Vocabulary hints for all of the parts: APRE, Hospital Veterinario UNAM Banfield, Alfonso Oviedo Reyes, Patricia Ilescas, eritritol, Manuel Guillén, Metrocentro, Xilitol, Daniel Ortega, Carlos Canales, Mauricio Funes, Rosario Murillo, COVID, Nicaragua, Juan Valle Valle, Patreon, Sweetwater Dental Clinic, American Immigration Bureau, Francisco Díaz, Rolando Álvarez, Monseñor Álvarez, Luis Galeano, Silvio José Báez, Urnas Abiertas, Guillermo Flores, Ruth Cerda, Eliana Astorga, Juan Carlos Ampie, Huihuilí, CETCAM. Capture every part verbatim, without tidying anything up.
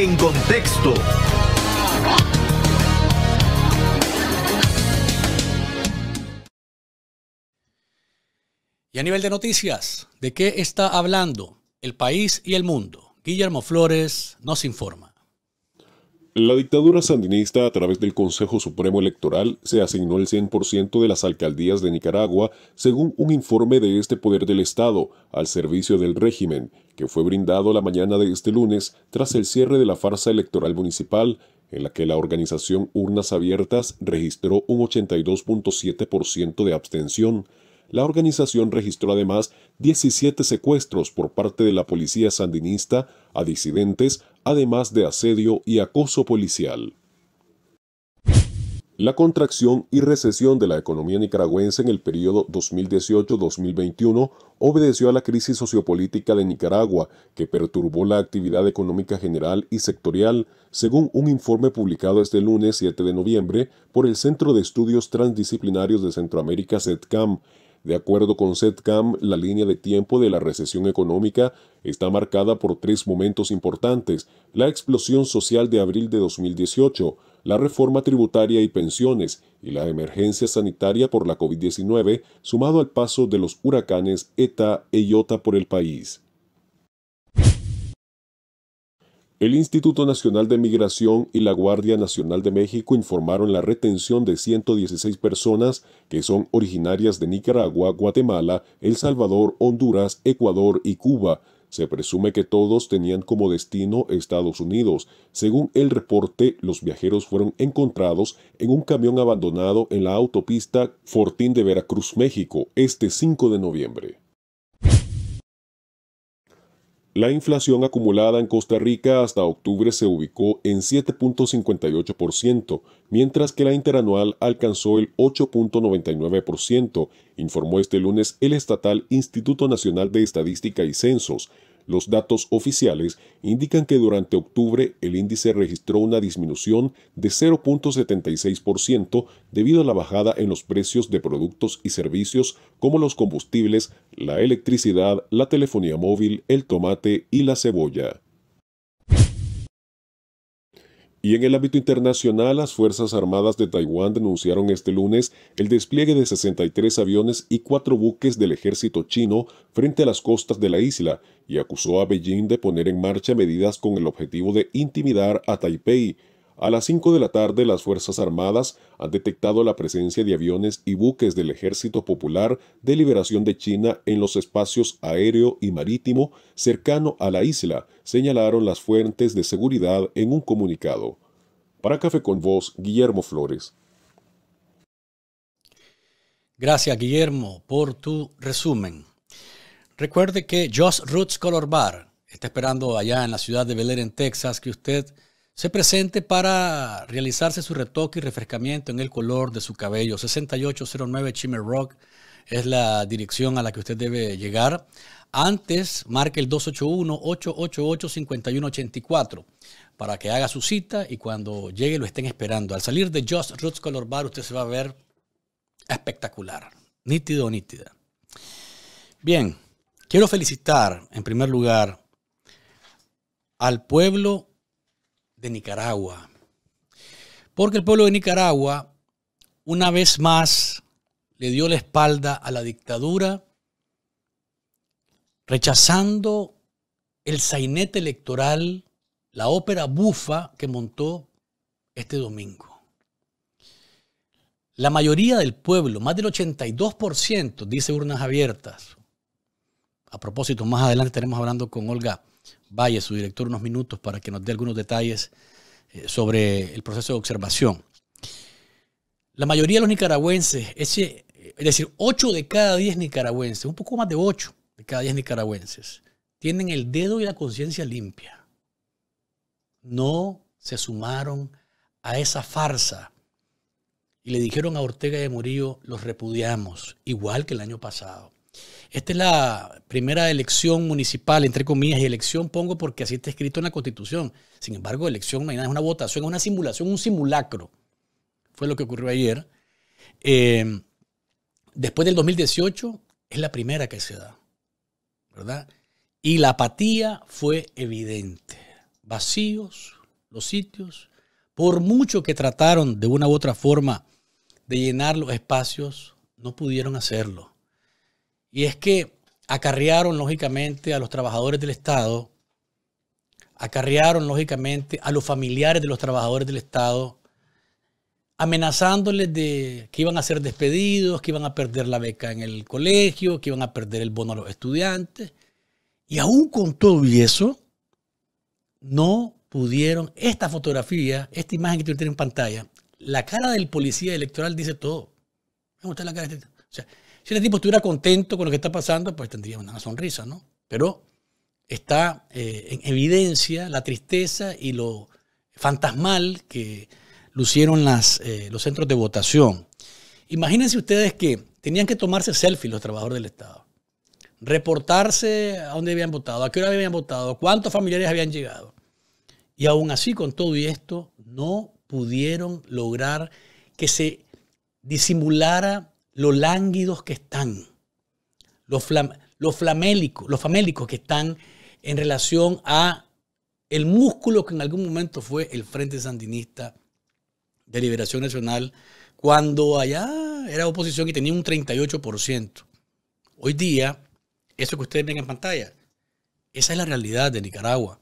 En Contexto. Y a nivel de noticias, ¿de qué está hablando el país y el mundo? Guillermo Flores nos informa. La dictadura sandinista, a través del Consejo Supremo Electoral, se asignó el cien por ciento de las alcaldías de Nicaragua, según un informe de este poder del Estado, al servicio del régimen, que fue brindado la mañana de este lunes tras el cierre de la farsa electoral municipal, en la que la organización Urnas Abiertas registró un ochenta y dos punto siete por ciento de abstención. La organización registró además diecisiete secuestros por parte de la policía sandinista a disidentes, además de asedio y acoso policial. La contracción y recesión de la economía nicaragüense en el periodo dos mil dieciocho a dos mil veintiuno obedeció a la crisis sociopolítica de Nicaragua, que perturbó la actividad económica general y sectorial, según un informe publicado este lunes siete de noviembre por el Centro de Estudios Transdisciplinarios de Centroamérica, CETCAM. De acuerdo con CETCAM, la línea de tiempo de la recesión económica está marcada por tres momentos importantes: la explosión social de abril de dos mil dieciocho, la reforma tributaria y pensiones, y la emergencia sanitaria por la COVID diecinueve, sumado al paso de los huracanes Eta e Iota por el país. El Instituto Nacional de Migración y la Guardia Nacional de México informaron la retención de ciento dieciséis personas que son originarias de Nicaragua, Guatemala, El Salvador, Honduras, Ecuador y Cuba. Se presume que todos tenían como destino Estados Unidos. Según el reporte, los viajeros fueron encontrados en un camión abandonado en la autopista Fortín de Veracruz, México, este cinco de noviembre. La inflación acumulada en Costa Rica hasta octubre se ubicó en siete punto cincuenta y ocho por ciento, mientras que la interanual alcanzó el ocho punto noventa y nueve por ciento, informó este lunes el estatal Instituto Nacional de Estadística y Censos. Los datos oficiales indican que durante octubre el índice registró una disminución de cero punto setenta y seis por ciento debido a la bajada en los precios de productos y servicios como los combustibles, la electricidad, la telefonía móvil, el tomate y la cebolla. Y en el ámbito internacional, las Fuerzas Armadas de Taiwán denunciaron este lunes el despliegue de sesenta y tres aviones y cuatro buques del ejército chino frente a las costas de la isla y acusó a Beijing de poner en marcha medidas con el objetivo de intimidar a Taipei. A las cinco de la tarde, las Fuerzas Armadas han detectado la presencia de aviones y buques del Ejército Popular de Liberación de China en los espacios aéreo y marítimo cercano a la isla, señalaron las fuentes de seguridad en un comunicado. Para Café con Voz, Guillermo Flores. Gracias, Guillermo, por tu resumen. Recuerde que Josh Roots Color Bar está esperando allá en la ciudad de Bel Air, en Texas, que usted se presente para realizarse su retoque y refrescamiento en el color de su cabello. sesenta y ocho cero nueve Chimer Rock es la dirección a la que usted debe llegar. Antes, marque el dos ocho uno, ocho ocho ocho, cinco uno ocho cuatro para que haga su cita y cuando llegue lo estén esperando. Al salir de Just Roots Color Bar, usted se va a ver espectacular, nítido o nítida. Bien, quiero felicitar en primer lugar al pueblo de Nicaragua, porque el pueblo de Nicaragua una vez más le dio la espalda a la dictadura, rechazando el sainete electoral, la ópera bufa que montó este domingo. La mayoría del pueblo, más del ochenta y dos por ciento, dice Urnas Abiertas. A propósito, más adelante estaremos hablando con Olga Valle, su director, unos minutos para que nos dé algunos detalles sobre el proceso de observación. La mayoría de los nicaragüenses, ese, es decir, ocho de cada diez nicaragüenses, un poco más de ocho de cada diez nicaragüenses, tienen el dedo y la conciencia limpia. No se sumaron a esa farsa y le dijeron a Ortega y Murillo: los repudiamos, igual que el año pasado. Esta es la primera elección municipal, entre comillas, y elección pongo porque así está escrito en la Constitución. Sin embargo, elección no hay nada, es una votación, es una simulación, un simulacro. Fue lo que ocurrió ayer. Eh, después del dos mil dieciocho es la primera que se da, ¿verdad? Y la apatía fue evidente. vacíos los sitios, por mucho que trataron de una u otra forma de llenar los espacios, no pudieron hacerlo. Y es que acarrearon lógicamente a los trabajadores del Estado, acarrearon lógicamente a los familiares de los trabajadores del Estado, amenazándoles de que iban a ser despedidos, que iban a perder la beca en el colegio, que iban a perder el bono a los estudiantes. Y aún con todo y eso, no pudieron. Esta fotografía, esta imagen que tú tienes en pantalla, la cara del policía electoral dice todo. ¿Ven ustedes la cara? O sea, si este tipo estuviera contento con lo que está pasando, pues tendría una sonrisa, ¿no? Pero está eh, en evidencia la tristeza y lo fantasmal que lucieron las, eh, los centros de votación. Imagínense ustedes que tenían que tomarse selfies los trabajadores del Estado, reportarse a dónde habían votado, a qué hora habían votado, cuántos familiares habían llegado. Y aún así, con todo y esto, no pudieron lograr que se disimulara lo lánguidos que están, los flam los famélicos, los famélicos que están en relación a el músculo que en algún momento fue el Frente Sandinista de Liberación Nacional, cuando allá era oposición y tenía un treinta y ocho por ciento. Hoy día, eso que ustedes ven en pantalla, esa es la realidad de Nicaragua.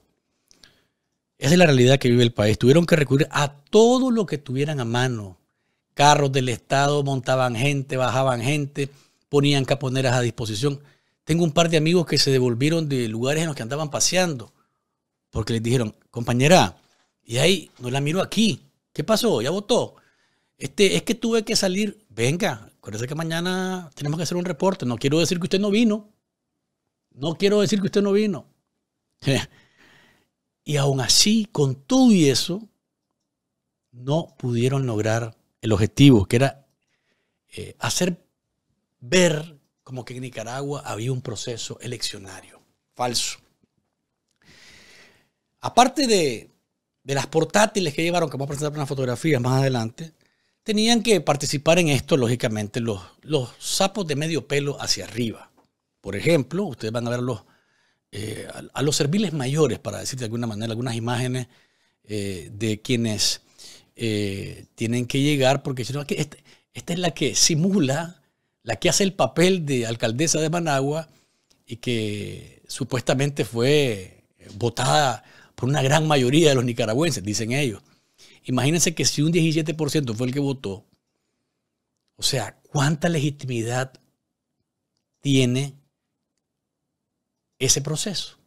Esa es la realidad que vive el país. Tuvieron que recurrir a todo lo que tuvieran a mano. Carros del Estado, montaban gente, bajaban gente, ponían caponeras a disposición. Tengo un par de amigos que se devolvieron de lugares en los que andaban paseando porque les dijeron, compañera, y ahí no la miro aquí. ¿Qué pasó? ¿Ya votó? Este, es que tuve que salir. Venga, acuérdese que mañana tenemos que hacer un reporte. No quiero decir que usted no vino. No quiero decir que usted no vino. Y aún así, con todo y eso, no pudieron lograr el objetivo, que era eh, hacer ver como que en Nicaragua había un proceso eleccionario. Falso. Aparte de, de las portátiles que llevaron, que vamos a presentar unas fotografías más adelante, tenían que participar en esto, lógicamente, los, los sapos de medio pelo hacia arriba. Por ejemplo, ustedes van a ver los, eh, a, a los serviles mayores, para decir de alguna manera, algunas imágenes eh, de quienes eh, tienen que llegar, porque si no, aquí, esta, esta es la que simula, la que hace el papel de alcaldesa de Managua y que supuestamente fue votada por una gran mayoría de los nicaragüenses, dicen ellos. Imagínense que si un diecisiete por ciento fue el que votó, o sea, ¿cuánta legitimidad tiene ese proceso?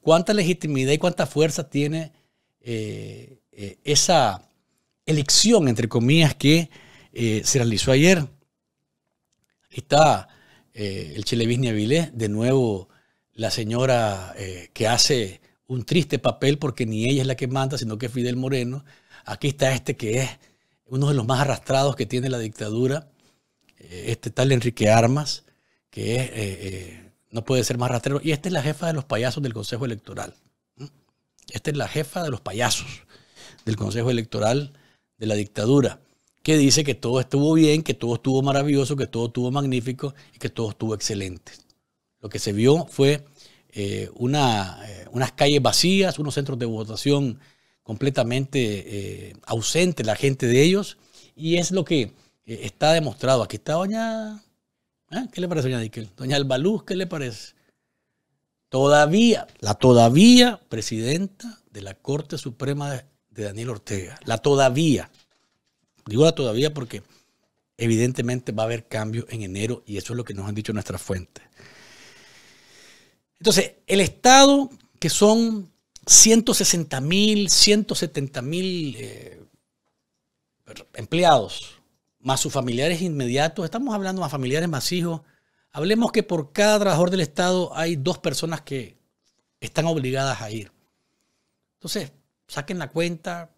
¿Cuánta legitimidad y cuánta fuerza tiene eh, eh, esa elección, entre comillas, que eh, se realizó ayer? Ahí está eh, el Chelevisnia Vilés, de nuevo la señora eh, que hace un triste papel porque ni ella es la que manda, sino que es Fidel Moreno. Aquí está este que es uno de los más arrastrados que tiene la dictadura, este tal Enrique Armas, que es, eh, eh, no puede ser más rastrero. Y esta es la jefa de los payasos del Consejo Electoral. Esta es la jefa de los payasos del Consejo Electoral de la dictadura, que dice que todo estuvo bien, que todo estuvo maravilloso, que todo estuvo magnífico y que todo estuvo excelente. Lo que se vio fue Eh, una, eh, unas calles vacías, unos centros de votación completamente eh, ausente la gente de ellos, y es lo que eh, está demostrado. Aquí está doña, ¿eh? ¿Qué le parece, doña Díquel? Doña Albaluz, ¿qué le parece? Todavía, la todavía presidenta de la Corte Suprema de, de Daniel Ortega, la todavía, digo la todavía porque evidentemente va a haber cambios en enero y eso es lo que nos han dicho nuestras fuentes. Entonces, el Estado, que son ciento sesenta mil, ciento setenta mil eh, empleados, más sus familiares inmediatos, estamos hablando más familiares, más hijos, hablemos que por cada trabajador del Estado hay dos personas que están obligadas a ir. Entonces, saquen la cuenta,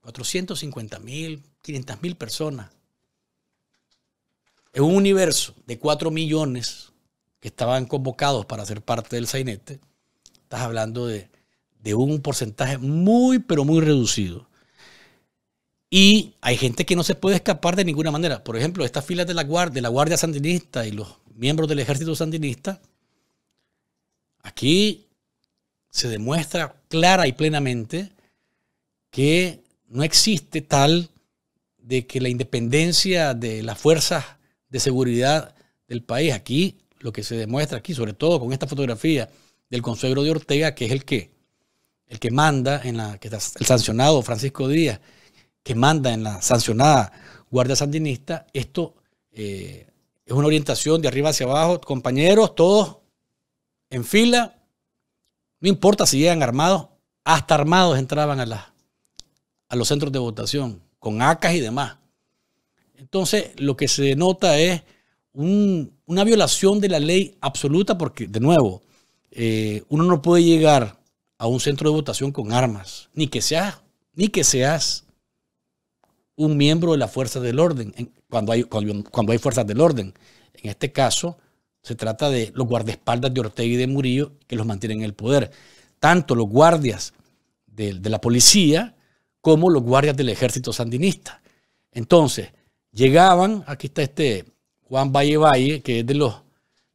cuatrocientos cincuenta mil, quinientas mil personas, en un universo de cuatro millones que estaban convocados para ser parte del sainete, estás hablando de, de un porcentaje muy, pero muy reducido. Y hay gente que no se puede escapar de ninguna manera. Por ejemplo, estas filas de la, guardia, de la Guardia Sandinista y los miembros del Ejército Sandinista, aquí se demuestra clara y plenamente que no existe tal de que la independencia de las fuerzas de seguridad del país. Aquí, lo que se demuestra aquí, sobre todo con esta fotografía del consuegro de Ortega, que es el que, el que manda, en la, que está el sancionado Francisco Díaz, que manda en la sancionada Guardia Sandinista, esto eh, es una orientación de arriba hacia abajo. Compañeros, todos en fila, no importa si llegan armados, hasta armados entraban a, la, a los centros de votación, con A K S y demás. Entonces, lo que se denota es un, una violación de la ley absoluta, porque, de nuevo, eh, uno no puede llegar a un centro de votación con armas, ni que seas, ni que seas un miembro de las fuerzas del orden, en, cuando, hay, cuando, cuando hay fuerzas del orden. En este caso, se trata de los guardaespaldas de Ortega y de Murillo, que los mantienen en el poder. Tanto los guardias de, de la policía como los guardias del ejército sandinista. Entonces, llegaban, aquí está este Juan Valle Valle, que es de los,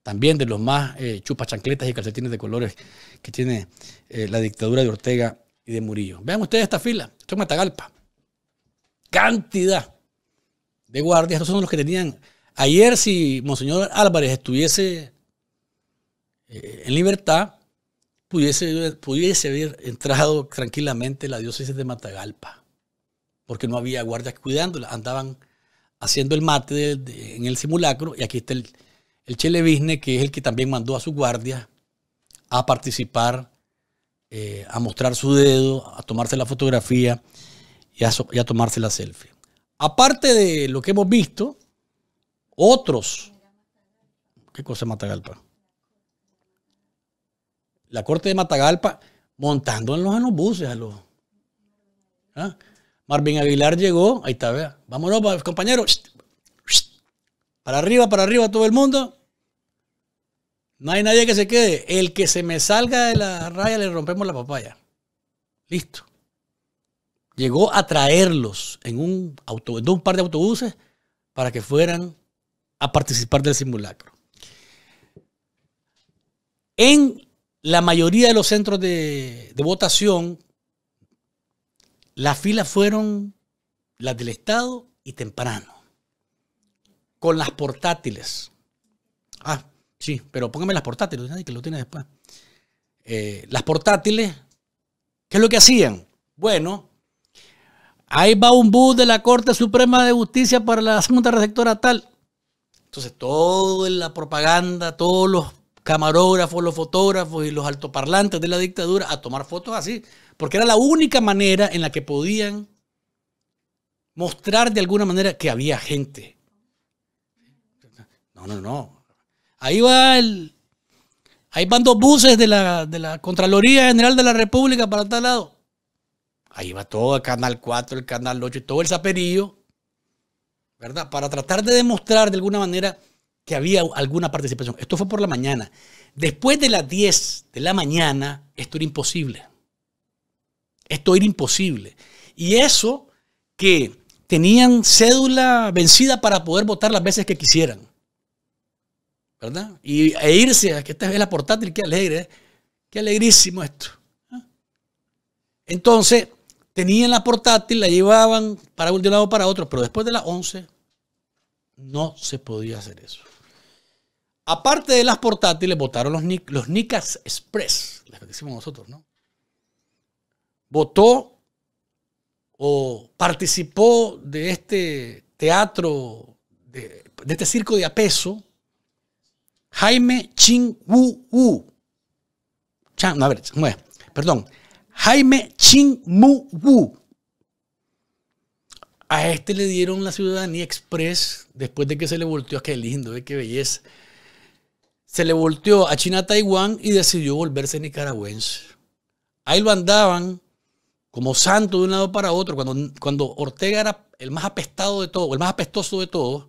también de los más eh, chupachancletas y calcetines de colores que tiene eh, la dictadura de Ortega y de Murillo. Vean ustedes esta fila, esto es Matagalpa. Cantidad de guardias, esos son los que tenían. Ayer, si Monseñor Álvarez estuviese eh, en libertad, pudiese, pudiese haber entrado tranquilamente la diócesis de Matagalpa, porque no había guardias cuidándola, andaban haciendo el mate de, de, en el simulacro, y aquí está el, el Chelevizne, que es el que también mandó a sus guardias a participar, eh, a mostrar su dedo, a tomarse la fotografía y a, y a tomarse la selfie. Aparte de lo que hemos visto, otros, ¿qué cosa es Matagalpa? La corte de Matagalpa montándolos en los buses. A los, ¿ah? Marvin Aguilar llegó, ahí está, vea. Vámonos, compañeros. Para arriba, para arriba todo el mundo. No hay nadie que se quede. El que se me salga de la raya le rompemos la papaya. Listo. Llegó a traerlos en un, auto, en un par de autobuses para que fueran a participar del simulacro. En la mayoría de los centros de, de votación, las filas fueron las del Estado y temprano, con las portátiles. Ah, sí, pero póngame las portátiles, nadie que lo tiene después. Eh, las portátiles, ¿qué es lo que hacían? Bueno, ahí va un bus de la Corte Suprema de Justicia para la Junta Receptora tal. Entonces, toda la propaganda, todos los camarógrafos, los fotógrafos y los altoparlantes de la dictadura a tomar fotos así, porque era la única manera en la que podían mostrar de alguna manera que había gente. No, no, no. Ahí va el... Ahí van dos buses de la, de la Contraloría General de la República para tal lado. Ahí va todo el Canal cuatro, el Canal ocho y todo el zaperillo, ¿verdad? Para tratar de demostrar de alguna manera que había alguna participación. Esto fue por la mañana. Después de las diez de la mañana, esto era imposible. Esto era imposible. Y eso que tenían cédula vencida para poder votar las veces que quisieran, ¿verdad? Y, e irse, que esta es la portátil, qué alegre, ¿eh? Qué alegrísimo esto. Entonces, tenían la portátil, la llevaban para un lado para otro, pero después de las once no se podía hacer eso. Aparte de las portátiles, votaron los, los Nicas Express, las que decimos nosotros, ¿no? Votó o participó de este teatro, de, de este circo de apeso, Jaime Chin Mu Wu. Chan, no, a ver, perdón. Jaime Chin Mu Wu. A este le dieron la ciudadanía express después de que se le volteó. ¡Qué lindo! ¡Qué belleza! Se le volteó a China, Taiwán, y decidió volverse nicaragüense. Ahí lo andaban como santo de un lado para otro. Cuando, cuando Ortega era el más apestado de todos, el más apestoso de todos,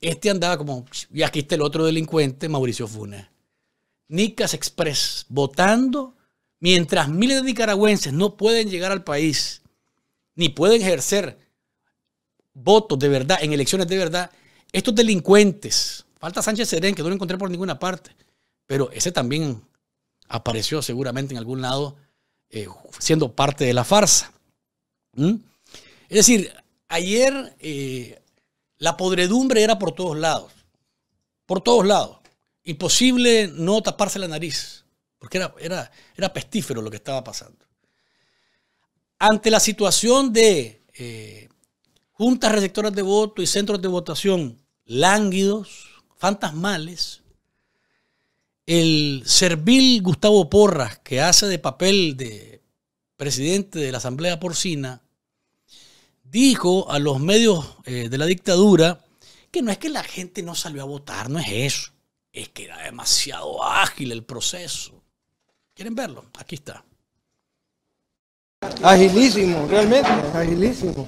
este andaba como... Y aquí está el otro delincuente, Mauricio Funes. Nicas Express, votando... Mientras miles de nicaragüenses no pueden llegar al país, ni pueden ejercer votos de verdad, en elecciones de verdad, estos delincuentes, falta Sánchez Serén, que no lo encontré por ninguna parte, pero ese también apareció seguramente en algún lado eh, siendo parte de la farsa. ¿Mm? Es decir, ayer eh, la podredumbre era por todos lados, por todos lados. Imposible no taparse la nariz, porque era, era, era pestífero lo que estaba pasando. Ante la situación de eh, juntas receptoras de voto y centros de votación lánguidos, fantasmales, el servil Gustavo Porras, que hace de papel de presidente de la Asamblea Porcina, dijo a los medios eh, de la dictadura que no es que la gente no salió a votar, no es eso. Es que era demasiado ágil el proceso. ¿Quieren verlo? Aquí está. Agilísimo, realmente, agilísimo.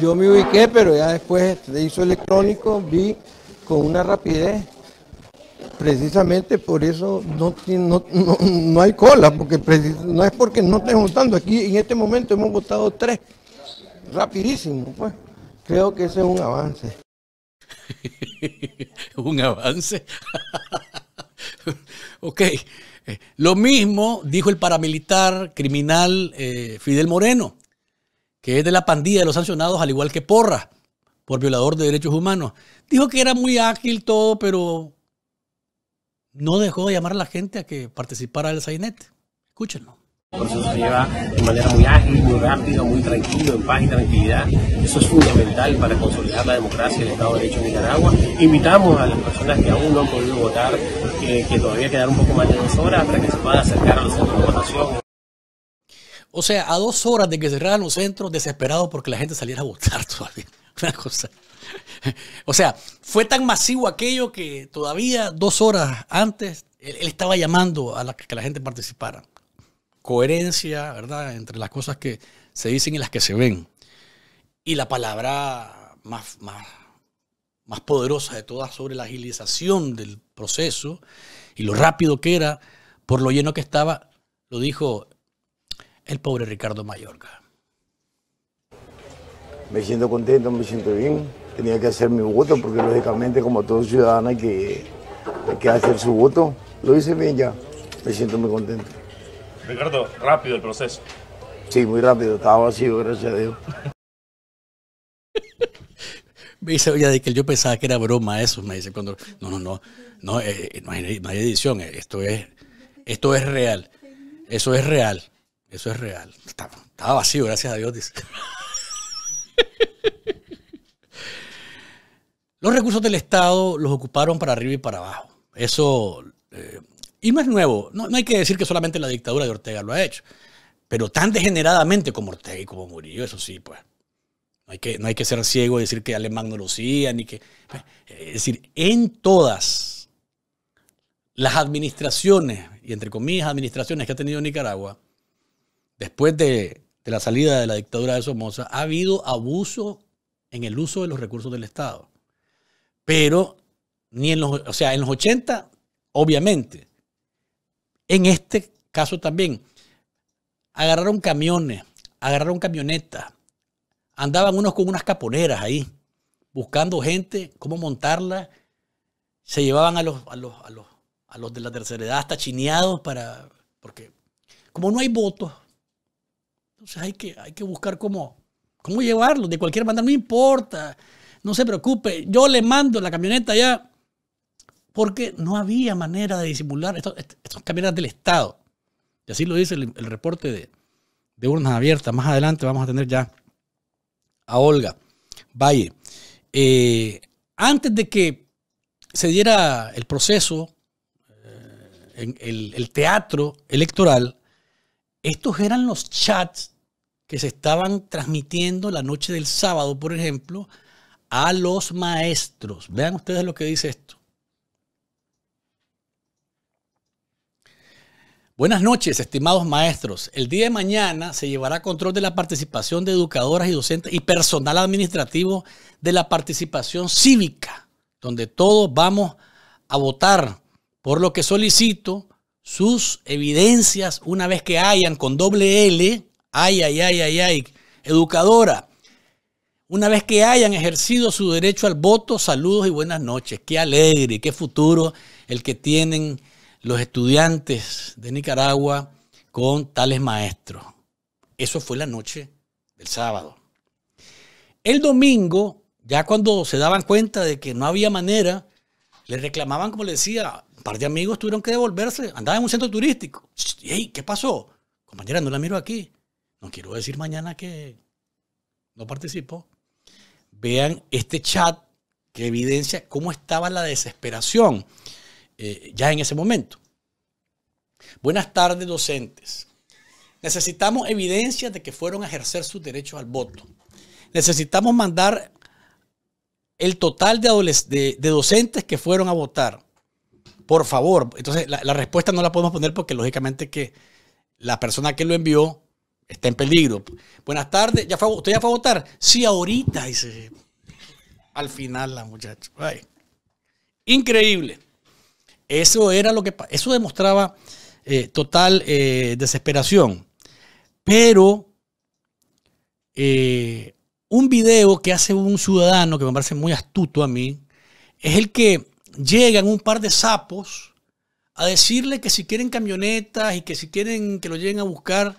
Yo me ubiqué, pero ya después de hizo electrónico, vi con una rapidez. Precisamente por eso no, no, no, no hay cola, porque no es porque no estén votando. Aquí en este momento hemos votado tres. Rapidísimo, pues. Creo que ese es un avance. ¿Un avance? Ok. Lo mismo dijo el paramilitar criminal eh, Fidel Moreno, que es de la pandilla de los sancionados, al igual que Porras, por violador de derechos humanos. Dijo que era muy ágil todo, pero no dejó de llamar a la gente a que participara del sainete. Escúchenlo. El proceso se lleva de manera muy ágil, muy rápida, muy tranquilo, en paz y tranquilidad. Eso es fundamental para consolidar la democracia y el Estado de Derecho en Nicaragua. Invitamos a las personas que aún no han podido votar, que, que todavía quedan un poco más de dos horas para que se puedan acercar a los centros de votación. O sea, a dos horas de que cerraran los centros, desesperados porque la gente saliera a votar todavía. Una cosa. O sea, fue tan masivo aquello que todavía dos horas antes él, él estaba llamando a la, que la gente participara. Coherencia, ¿verdad?, entre las cosas que se dicen y las que se ven. Y la palabra más, más, más poderosa de todas sobre la agilización del proceso y lo rápido que era, por lo lleno que estaba, lo dijo el pobre Ricardo Mayorga. Me siento contento, me siento bien. Tenía que hacer mi voto porque, lógicamente, como todo ciudadano, hay que, hay que hacer su voto. Lo hice bien ya. Me siento muy contento. Ricardo, rápido el proceso. Sí, muy rápido. Estaba vacío, gracias a Dios. Me dice Olga de que yo pensaba que era broma eso. Me dice cuando... No, no, no. No, eh, no, hay, no hay edición. Esto es, esto es real. Eso es real. Eso es real. Estaba, estaba vacío, gracias a Dios, dice. Los recursos del Estado los ocuparon para arriba y para abajo. Eso... Eh, Y no es nuevo, no, no hay que decir que solamente la dictadura de Ortega lo ha hecho, pero tan degeneradamente como Ortega y como Murillo, eso sí, pues. No hay que, no hay que ser ciego y decir que Alemán no lo hacía, ni que... Es decir, en todas las administraciones, y entre comillas administraciones que ha tenido Nicaragua, después de, de la salida de la dictadura de Somoza, ha habido abuso en el uso de los recursos del Estado. Pero, ni en los, o sea, en los ochenta, obviamente. En este caso también, agarraron camiones, agarraron camionetas, andaban unos con unas caponeras ahí, buscando gente, cómo montarla, se llevaban a los, a los, a los, a los de la tercera edad hasta chineados para, porque como no hay votos, entonces hay que, hay que buscar cómo, cómo llevarlos, de cualquier manera, no importa, no se preocupe, yo le mando la camioneta ya. Porque no había manera de disimular estos, estos camionetas del Estado. Y así lo dice el, el reporte de, de Urnas Abiertas. Más adelante vamos a tener ya a Olga Valle. Eh, antes de que se diera el proceso, eh, en el, el teatro electoral, estos eran los chats que se estaban transmitiendo la noche del sábado, por ejemplo, a los maestros. Vean ustedes lo que dice esto. Buenas noches, estimados maestros. El día de mañana se llevará control de la participación de educadoras y docentes y personal administrativo de la participación cívica, donde todos vamos a votar, por lo que solicito sus evidencias una vez que hayan con doble L, ay, ay, ay, ay, ay, educadora, una vez que hayan ejercido su derecho al voto, saludos y buenas noches. Qué alegre, qué futuro el que tienen los estudiantes de Nicaragua con tales maestros. Eso fue la noche del sábado. El domingo, ya cuando se daban cuenta de que no había manera, le reclamaban, como le decía, un par de amigos tuvieron que devolverse, andaban en un centro turístico. Y, hey, ¿qué pasó? Compañera, no la miro aquí. No quiero decir mañana que no participo. Vean este chat que evidencia cómo estaba la desesperación eh, ya en ese momento. Buenas tardes, docentes. Necesitamos evidencia de que fueron a ejercer sus derechos al voto. Necesitamos mandar el total de, de, de docentes que fueron a votar. Por favor. Entonces, la, la respuesta no la podemos poner porque lógicamente que la persona que lo envió está en peligro. Buenas tardes. ¿Ya fue, ¿Usted ya fue a votar? Sí, ahorita. Dice. Al final la muchacha. Ay. Increíble. Eso era lo que... Eso demostraba eh, total eh, desesperación. Pero... Eh, un video que hace un ciudadano que me parece muy astuto a mí es el que llegan un par de sapos a decirle que si quieren camionetas y que si quieren que lo lleguen a buscar,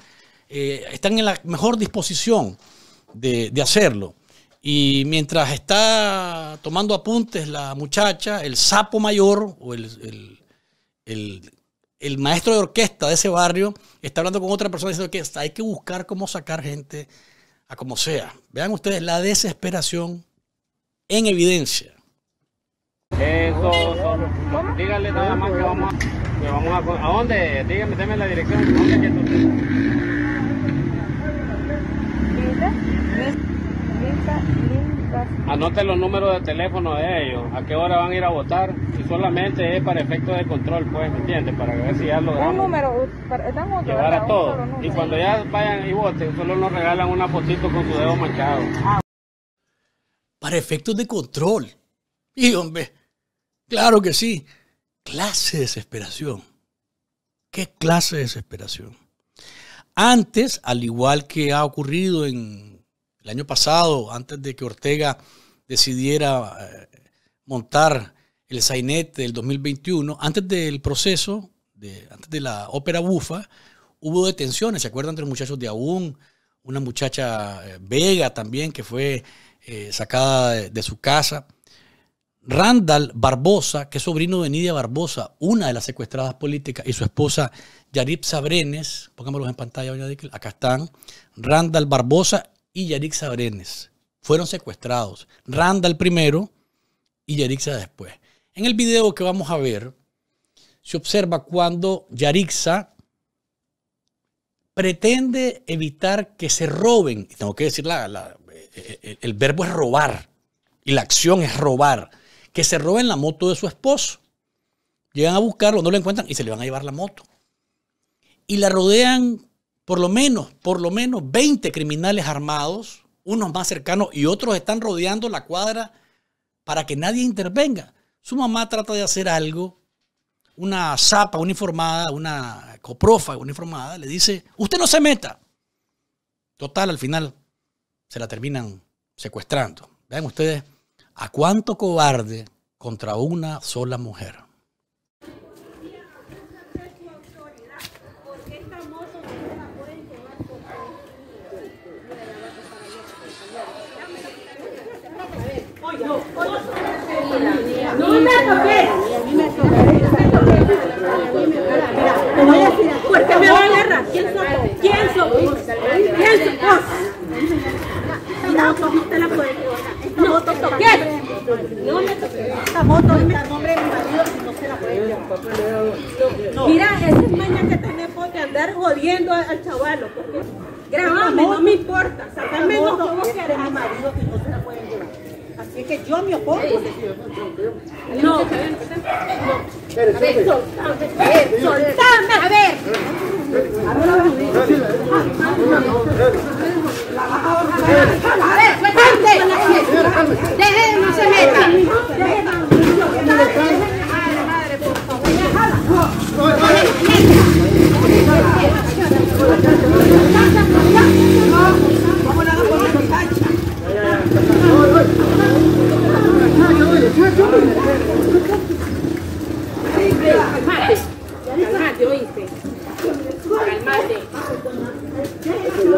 eh, están en la mejor disposición de, de hacerlo. Y mientras está tomando apuntes la muchacha, el sapo mayor o el, el, el, el maestro de orquesta de ese barrio está hablando con otra persona diciendo que hay que buscar cómo sacar gente a como sea. Vean ustedes la desesperación en evidencia. Eso, son, díganle nada más que vamos, que vamos a... ¿A dónde? Díganme, denme la dirección. ¿Dónde es que anoten los números de teléfono de ellos, a qué hora van a ir a votar, y solamente es para efectos de control, pues, ¿me entiendes? Para ver si ya logramos. Un número, estamos llevar a todos. Y cuando ya vayan y voten, solo nos regalan una fotito con su dedo manchado. Para efectos de control. Y hombre, claro que sí. Clase de desesperación. ¿Qué clase de desesperación? Antes, al igual que ha ocurrido en el año pasado, antes de que Ortega decidiera montar el sainete del dos mil veintiuno, antes del proceso, de, antes de la ópera bufa, hubo detenciones, ¿se acuerdan? Entre los muchachos de Aún, una muchacha Vega también que fue eh, sacada de, de su casa. Randall Barbosa, que es sobrino de Nidia Barbosa, una de las secuestradas políticas, y su esposa Yaritza Brenes, pongámoslos en pantalla, acá están, Randall Barbosa y Yaritza Brenes, fueron secuestrados. Randall primero y Yaritza después. En el video que vamos a ver, se observa cuando Yaritza pretende evitar que se roben, tengo que decir, la, la, el, el verbo es robar, y la acción es robar, que se roben la moto de su esposo. Llegan a buscarlo, no lo encuentran y se le van a llevar la moto. Y la rodean por lo menos, por lo menos veinte criminales armados, unos más cercanos y otros están rodeando la cuadra para que nadie intervenga. Su mamá trata de hacer algo, una zapa uniformada, una coprofa uniformada, le dice, usted no se meta. Total, al final se la terminan secuestrando. Vean ustedes a cuánto cobarde contra una sola mujer.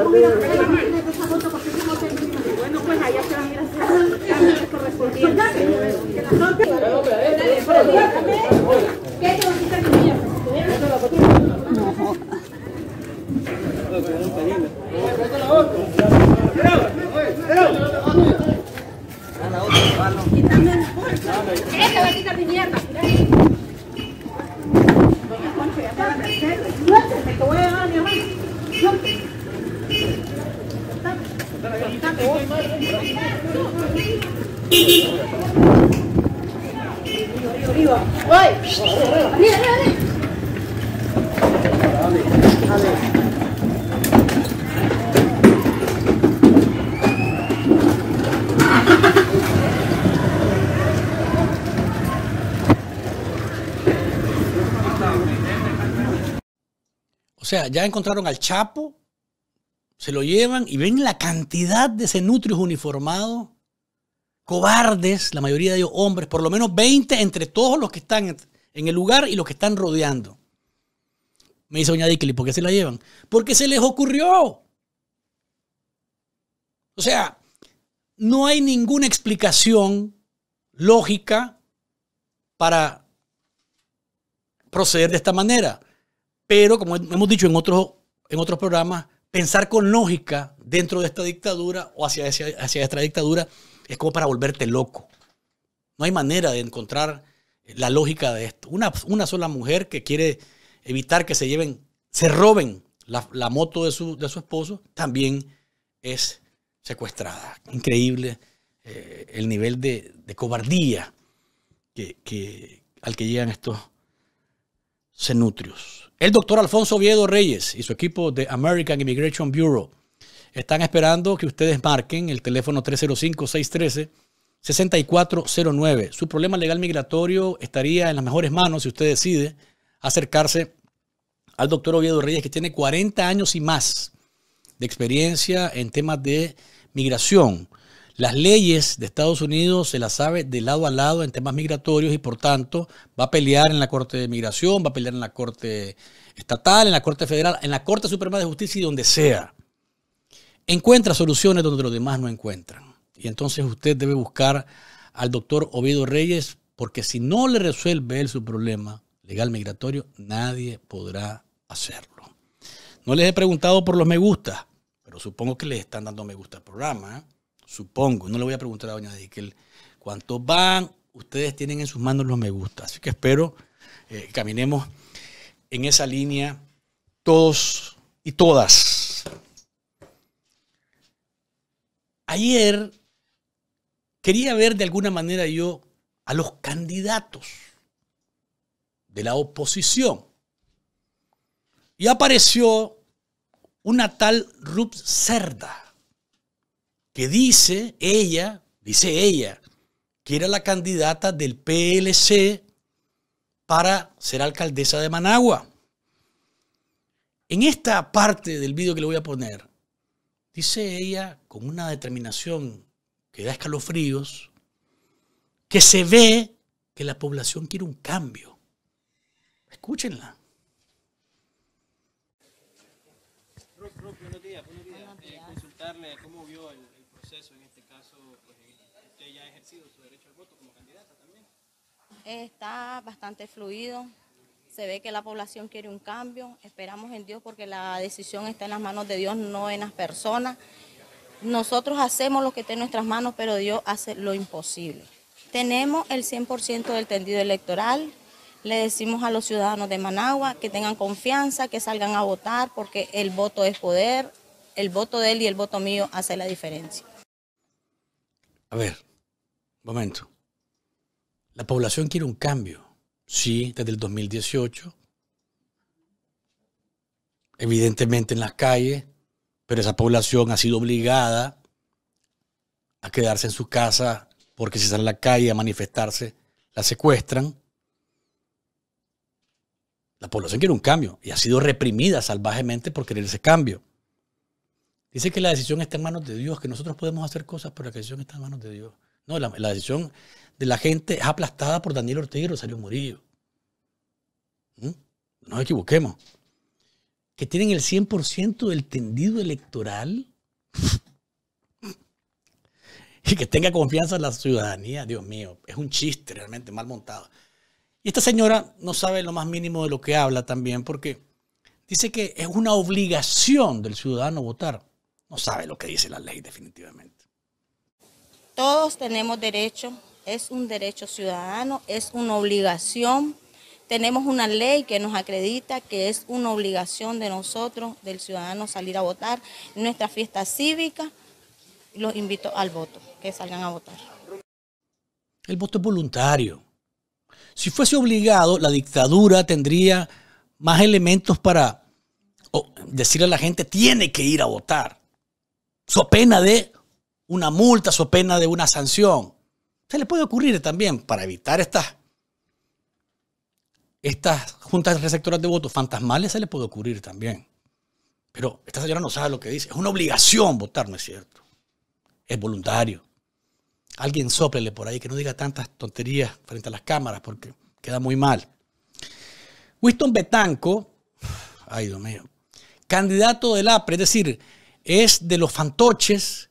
Bueno, pues allá se van a ir a O sea, ya encontraron al Chapo, se lo llevan y ven la cantidad de cenutrios uniformados, cobardes, la mayoría de ellos hombres, por lo menos veinte entre todos los que están en el lugar y los que están rodeando. Me dice doña Dickley, ¿por qué se la llevan? Porque se les ocurrió. O sea, no hay ninguna explicación lógica para proceder de esta manera. Pero, como hemos dicho en otros, en otros programas, pensar con lógica dentro de esta dictadura o hacia, hacia, hacia esta dictadura es como para volverte loco. No hay manera de encontrar la lógica de esto. Una, una sola mujer que quiere evitar que se lleven, se roben la, la moto de su, de su esposo, también es secuestrada. Increíble eh, el nivel de, de cobardía que, que, al que llegan estos cenutrios. El doctor Alfonso Oviedo Reyes y su equipo de American Immigration Bureau están esperando que ustedes marquen el teléfono tres cero cinco, seis uno tres, seis cuatro cero nueve. Su problema legal migratorio estaría en las mejores manos si usted decide acercarse al doctor Oviedo Reyes, que tiene cuarenta años y más de experiencia en temas de migración. Las leyes de Estados Unidos se las sabe de lado a lado en temas migratorios y por tanto va a pelear en la Corte de Migración, va a pelear en la Corte Estatal, en la Corte Federal, en la Corte Suprema de Justicia y donde sea. Encuentra soluciones donde los demás no encuentran. Y entonces usted debe buscar al doctor Oviedo Reyes porque si no le resuelve él su problema legal migratorio, nadie podrá hacerlo. No les he preguntado por los me gusta, pero supongo que les están dando me gusta al programa, ¿eh? Supongo, no le voy a preguntar a doña Dickel cuántos van, ustedes tienen en sus manos los me gusta. Así que espero eh, que caminemos en esa línea todos y todas. Ayer quería ver de alguna manera yo a los candidatos de la oposición. Y apareció una tal Ruth Cerda, que dice ella, dice ella, que era la candidata del P L C para ser alcaldesa de Managua. En esta parte del video que le voy a poner, dice ella con una determinación que da escalofríos, que se ve que la población quiere un cambio. Escúchenla. Rup, Rup, buenos días, buenos días. Buenos días. Eh, consultarle cómo vio el en este caso, pues, usted ya ha ejercido su derecho al voto como candidata también. Está bastante fluido, se ve que la población quiere un cambio, esperamos en Dios porque la decisión está en las manos de Dios, no en las personas. Nosotros hacemos lo que está en nuestras manos, pero Dios hace lo imposible. Tenemos el cien por ciento del tendido electoral, le decimos a los ciudadanos de Managua que tengan confianza, que salgan a votar porque el voto es poder, el voto de él y el voto mío hace la diferencia. A ver, un momento. La población quiere un cambio. Sí, desde el dos mil dieciocho. Evidentemente en las calles, pero esa población ha sido obligada a quedarse en su casa porque si sale a la calle a manifestarse, la secuestran. La población quiere un cambio y ha sido reprimida salvajemente por querer ese cambio. Dice que la decisión está en manos de Dios, que nosotros podemos hacer cosas, pero la decisión está en manos de Dios. No, la, la decisión de la gente es aplastada por Daniel Ortega y Rosario Murillo. ¿Mm? No nos equivoquemos. que tienen el cien por ciento del tendido electoral y que tenga confianza en la ciudadanía. Dios mío, es un chiste realmente mal montado. Y esta señora no sabe lo más mínimo de lo que habla también, porque dice que es una obligación del ciudadano votar. No sabe lo que dice la ley definitivamente. Todos tenemos derecho, es un derecho ciudadano, es una obligación. Tenemos una ley que nos acredita que es una obligación de nosotros, del ciudadano, salir a votar. En nuestra fiesta cívica los invito al voto, que salgan a votar. El voto es voluntario. Si fuese obligado, la dictadura tendría más elementos para oh, decirle a la gente, tiene que ir a votar. So pena de una multa, so pena de una sanción. Se le puede ocurrir también para evitar estas, estas juntas receptoras de votos fantasmales, se le puede ocurrir también. Pero esta señora no sabe lo que dice. Es una obligación votar, ¿no es cierto? Es voluntario. Alguien sóplele por ahí que no diga tantas tonterías frente a las cámaras porque queda muy mal. Winston Betanco, ay Dios mío, candidato del A P R E, es decir, es de los fantoches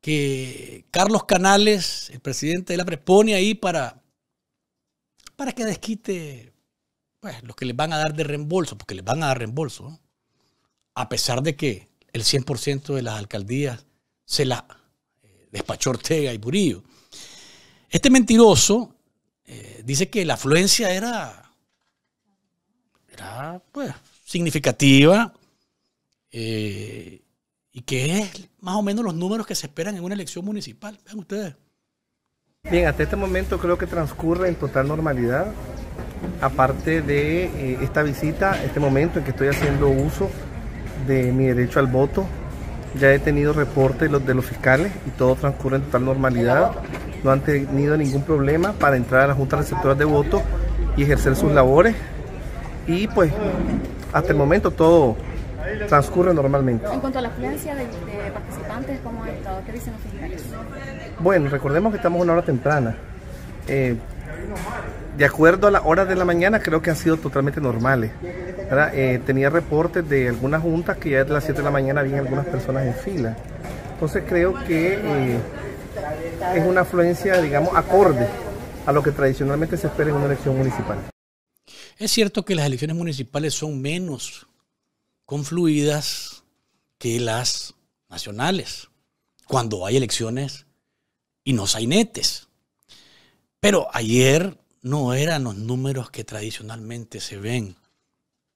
que Carlos Canales, el presidente del A P R E, pone ahí para, para que desquite pues, los que les van a dar de reembolso, porque les van a dar reembolso, ¿no? A pesar de que el cien por ciento de las alcaldías se las despachó Ortega y Murillo. Este mentiroso eh, dice que la afluencia era, era pues, significativa eh, y que es más o menos los números que se esperan en una elección municipal. Vean ustedes. Bien, hasta este momento creo que transcurre en total normalidad. Aparte de eh, esta visita, este momento en que estoy haciendo uso de mi derecho al voto. Ya he tenido reportes de los fiscales y todo transcurre en total normalidad. No han tenido ningún problema para entrar a las juntas receptoras de voto y ejercer sus labores. Y pues hasta el momento todo transcurre normalmente. En cuanto a la afluencia de, de participantes, ¿cómo ha estado? ¿Qué dicen los fiscales? Bueno, recordemos que estamos a una hora temprana. Eh, de acuerdo a las horas de la mañana creo que han sido totalmente normales. Eh, tenía reportes de algunas juntas que ya desde las siete de la mañana había algunas personas en fila. Entonces creo que eh, es una afluencia, digamos, acorde a lo que tradicionalmente se espera en una elección municipal. Es cierto que las elecciones municipales son menos confluidas que las nacionales, cuando hay elecciones y no sainetes. Pero ayer no eran los números que tradicionalmente se ven.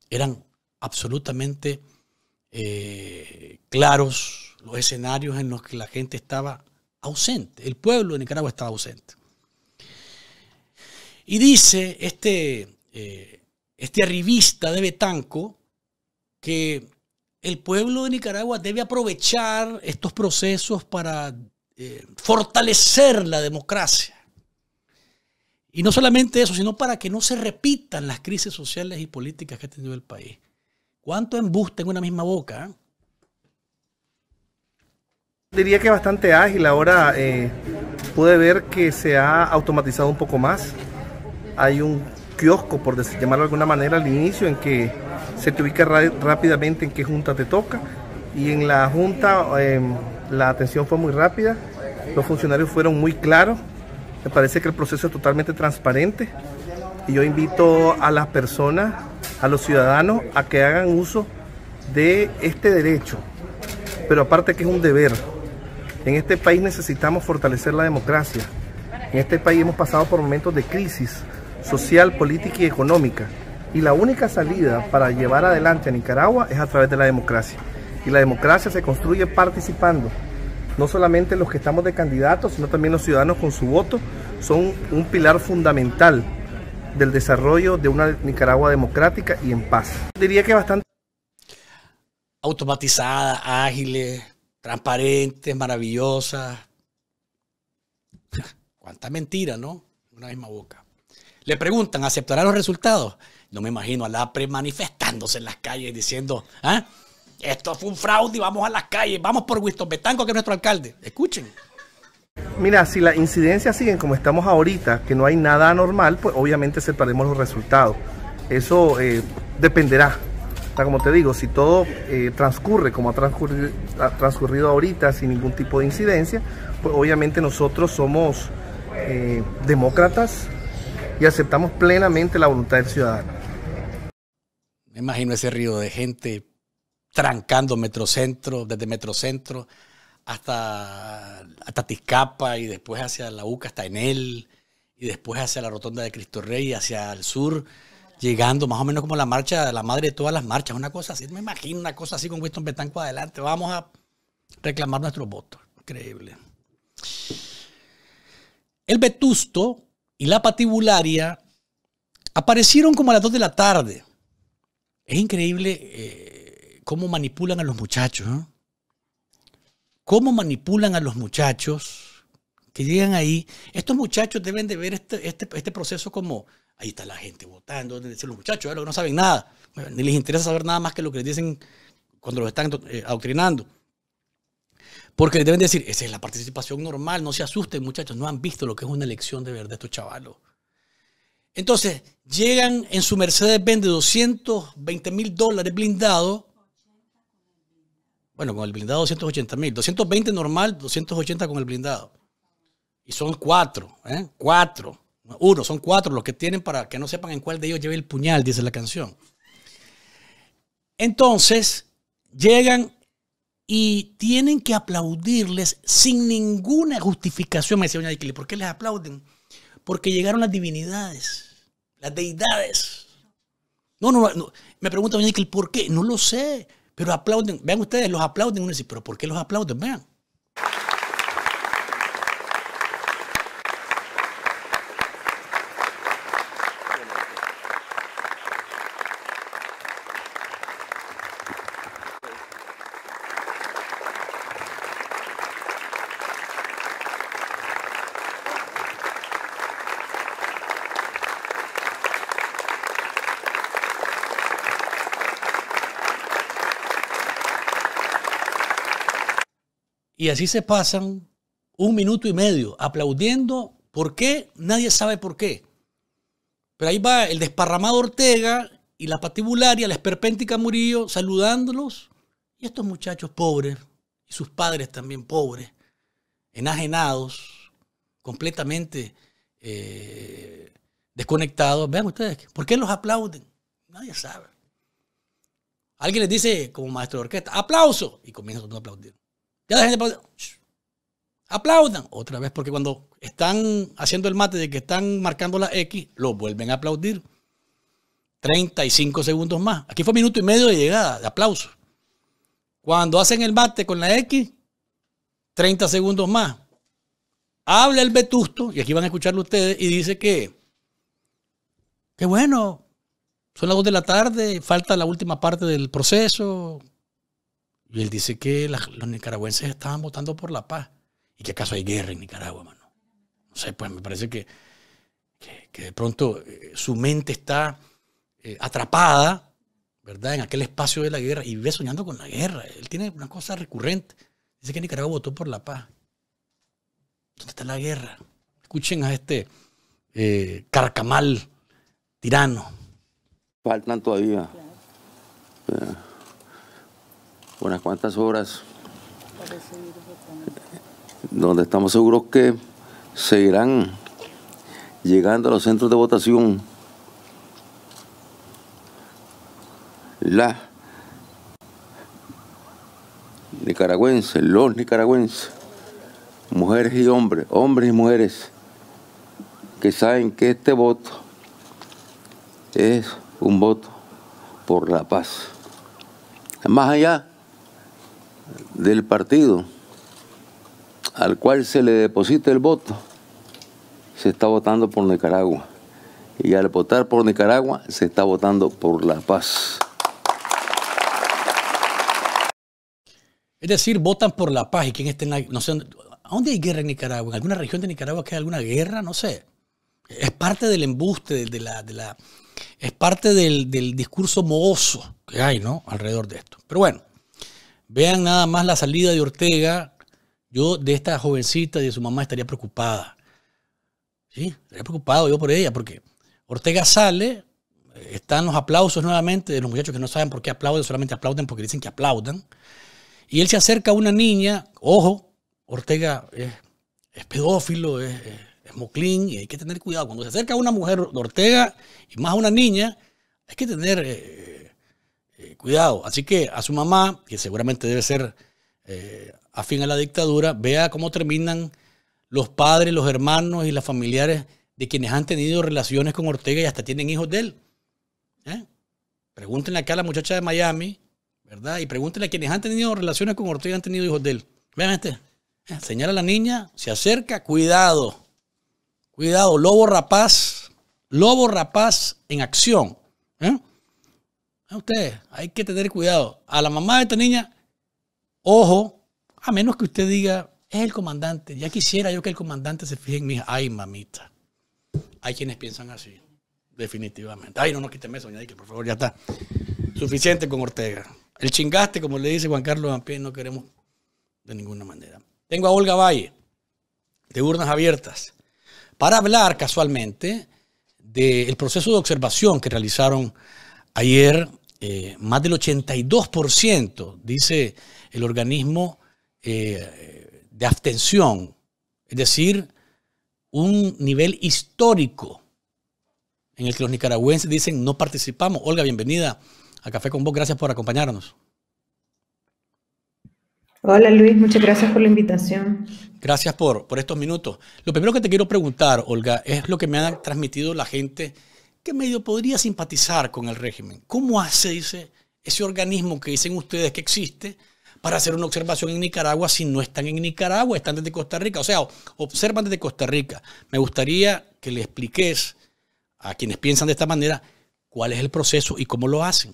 Eran absolutamente eh, claros los escenarios en los que la gente estaba ausente. El pueblo de Nicaragua estaba ausente. Y dice este, eh, este arribista de Betanco que el pueblo de Nicaragua debe aprovechar estos procesos para eh, fortalecer la democracia. Y no solamente eso, sino para que no se repitan las crisis sociales y políticas que ha tenido el país. ¿Cuánto embuste en una misma boca? ¿Eh? Diría que bastante ágil. Ahora eh, pude ver que se ha automatizado un poco más. Hay un kiosco, por llamarlo de alguna manera, al inicio en que se te ubica rápidamente en qué junta te toca. Y en la junta eh, la atención fue muy rápida. Los funcionarios fueron muy claros. Me parece que el proceso es totalmente transparente y yo invito a las personas, a los ciudadanos, a que hagan uso de este derecho, pero aparte que es un deber. En este país necesitamos fortalecer la democracia. En este país hemos pasado por momentos de crisis social, política y económica y la única salida para llevar adelante a Nicaragua es a través de la democracia y la democracia se construye participando. No solamente los que estamos de candidatos, sino también los ciudadanos con su voto son un pilar fundamental del desarrollo de una Nicaragua democrática y en paz. Diría que bastante automatizadas, ágiles, transparentes, maravillosas. Cuánta mentira, ¿no? Una misma boca. Le preguntan, ¿aceptarán los resultados? No me imagino a la A P R E manifestándose en las calles diciendo, ¿ah? Esto fue un fraude y vamos a las calles, vamos por Winston Betanco, que es nuestro alcalde. Escuchen. Mira, si las incidencias siguen como estamos ahorita, que no hay nada anormal, pues obviamente separemos los resultados. Eso eh, dependerá Ahora, como te digo, si todo eh, transcurre como ha transcurrido, ha transcurrido ahorita sin ningún tipo de incidencia, pues obviamente nosotros somos eh, demócratas y aceptamos plenamente la voluntad del ciudadano. Me imagino ese río de gente trancando Metrocentro, desde Metrocentro hasta, hasta Tizcapa y después hacia la U C A, hasta Enel, y después hacia la Rotonda de Cristo Rey y hacia el sur, llegando más o menos como la marcha, la madre de todas las marchas, una cosa así. Me imagino una cosa así con Winston Betanco adelante. Vamos a reclamar nuestros votos. Increíble. El vetusto y la patibularia aparecieron como a las dos de la tarde. Es increíble eh, cómo manipulan a los muchachos, ¿no? Cómo manipulan a los muchachos que llegan ahí. Estos muchachos deben de ver este, este, este proceso como... Ahí está la gente votando, los muchachos, ¿eh? No saben nada, ni les interesa saber nada más que lo que les dicen cuando los están eh, adoctrinando. Porque les deben decir, esa es la participación normal, no se asusten muchachos, no han visto lo que es una elección de verdad estos chavalos. Entonces, llegan en su Mercedes-Benz de doscientos veinte mil dólares blindado, bueno, con el blindado doscientos ochenta mil, doscientos veinte normal, doscientos ochenta con el blindado. Y son cuatro, ¿eh? Cuatro. Uno, son cuatro los que tienen para que no sepan en cuál de ellos lleve el puñal, dice la canción. Entonces, llegan y tienen que aplaudirles sin ninguna justificación. Me decía doña Ikele, ¿por qué les aplauden? Porque llegaron las divinidades, las deidades. No, no, no. Me pregunta doña Ikele, ¿por qué? No lo sé, pero aplauden. Vean ustedes, los aplauden. Uno dice, ¿pero por qué los aplauden? Vean. Y así se pasan un minuto y medio aplaudiendo. ¿Por qué? Nadie sabe por qué. Pero ahí va el desparramado Ortega y la patibularia, la esperpéntica Murillo, saludándolos. Y estos muchachos pobres, y sus padres también pobres, enajenados, completamente eh, desconectados. Vean ustedes, ¿por qué los aplauden? Nadie sabe. Alguien les dice, como maestro de orquesta, ¡aplauso! Y comienzan a aplaudir. Ya la gente aplaude. Aplaudan otra vez, porque cuando están haciendo el mate de que están marcando la X, lo vuelven a aplaudir. treinta y cinco segundos más. Aquí fue minuto y medio de llegada, de aplauso. Cuando hacen el mate con la X, treinta segundos más. Habla el vetusto, y aquí van a escucharlo ustedes, y dice que, que bueno, son las dos de la tarde, falta la última parte del proceso. Y él dice que la, los nicaragüenses estaban votando por la paz. ¿Y que acaso hay guerra en Nicaragua, mano? No sé, pues me parece que, que, que de pronto eh, su mente está eh, atrapada, ¿verdad? En aquel espacio de la guerra y vive soñando con la guerra. Él tiene una cosa recurrente. Dice que Nicaragua votó por la paz. ¿Dónde está la guerra? Escuchen a este eh, carcamal tirano. Faltan todavía. Claro. Eh. Unas cuantas horas donde estamos seguros que seguirán llegando a los centros de votación las nicaragüenses, los nicaragüenses, mujeres y hombres, hombres y mujeres que saben que este voto es un voto por la paz. Más allá del partido al cual se le deposita el voto, se está votando por Nicaragua. Y al votar por Nicaragua, se está votando por la paz. Es decir, votan por la paz. ¿Y quién está en la, no sé, ¿a dónde hay guerra en Nicaragua? ¿En alguna región de Nicaragua que hay alguna guerra? No sé. Es parte del embuste, de la, de la, es parte del, del discurso mohoso que hay, ¿no?, alrededor de esto. Pero bueno. Vean nada más la salida de Ortega. Yo de esta jovencita y de su mamá estaría preocupada. Sí, estaría preocupado yo por ella, porque Ortega sale, están los aplausos nuevamente de los muchachos que no saben por qué aplauden, solamente aplauden porque dicen que aplaudan. Y él se acerca a una niña, ojo, Ortega es, es pedófilo, es, es, es moclín, y hay que tener cuidado. Cuando se acerca a una mujer de Ortega y más a una niña, hay que tener eh, eh, cuidado. Así que a su mamá, que seguramente debe ser eh, afín a la dictadura, vea cómo terminan los padres, los hermanos y las familiares de quienes han tenido relaciones con Ortega y hasta tienen hijos de él. ¿Eh? Pregúntenle acá a la muchacha de Miami, ¿verdad? Y pregúntenle a quienes han tenido relaciones con Ortega y han tenido hijos de él. Vean este. ¿Eh? Señala a la niña, se acerca, cuidado. Cuidado, lobo rapaz, lobo rapaz en acción. ¿Eh? A ustedes, hay que tener cuidado. A la mamá de esta niña, ojo, a menos que usted diga, es el comandante. Ya quisiera yo que el comandante se fije en mí. Ay, mamita. Hay quienes piensan así, definitivamente. Ay, no nos quiten eso, doña Ike, por favor, ya está. Suficiente con Ortega. El chingaste, como le dice Juan Carlos Ampie, no queremos de ninguna manera. Tengo a Olga Valle, de Urnas Abiertas, para hablar casualmente del proceso de observación que realizaron ayer. Eh, más del ochenta y dos por ciento, dice el organismo eh, de abstención, es decir, un nivel histórico en el que los nicaragüenses dicen no participamos. Olga, bienvenida a Café con Voz. Gracias por acompañarnos. Hola Luis, muchas gracias por la invitación. Gracias por, por estos minutos. Lo primero que te quiero preguntar, Olga, es lo que me ha transmitido la gente que medio podría simpatizar con el régimen. ¿Cómo hace, dice, ese organismo que dicen ustedes que existe para hacer una observación en Nicaragua si no están en Nicaragua, están desde Costa Rica? O sea, observan desde Costa Rica. Me gustaría que le expliques a quienes piensan de esta manera cuál es el proceso y cómo lo hacen.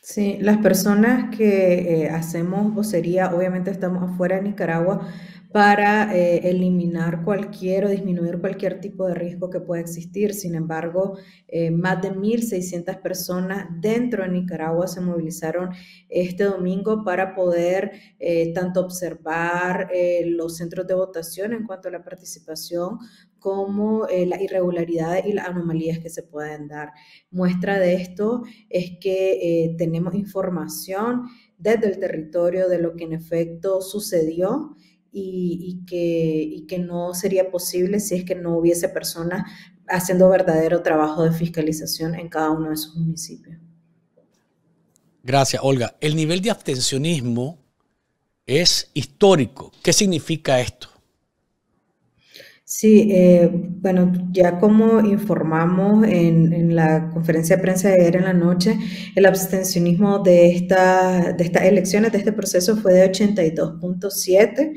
Sí, las personas que eh, hacemos vocería, obviamente estamos afuera de Nicaragua para eh, eliminar cualquier o disminuir cualquier tipo de riesgo que pueda existir. Sin embargo, eh, más de mil seiscientas personas dentro de Nicaragua se movilizaron este domingo para poder eh, tanto observar eh, los centros de votación en cuanto a la participación, como eh, las irregularidades y las anomalías que se pueden dar. Muestra de esto es que eh, tenemos información desde el territorio de lo que en efecto sucedió, Y, y, que, y que no sería posible si es que no hubiese personas haciendo verdadero trabajo de fiscalización en cada uno de sus municipios. Gracias, Olga. El nivel de abstencionismo es histórico. ¿Qué significa esto? Sí, eh, bueno, ya como informamos en, en la conferencia de prensa de ayer en la noche, el abstencionismo de, esta, de estas elecciones, de este proceso, fue de ochenta y dos punto siete.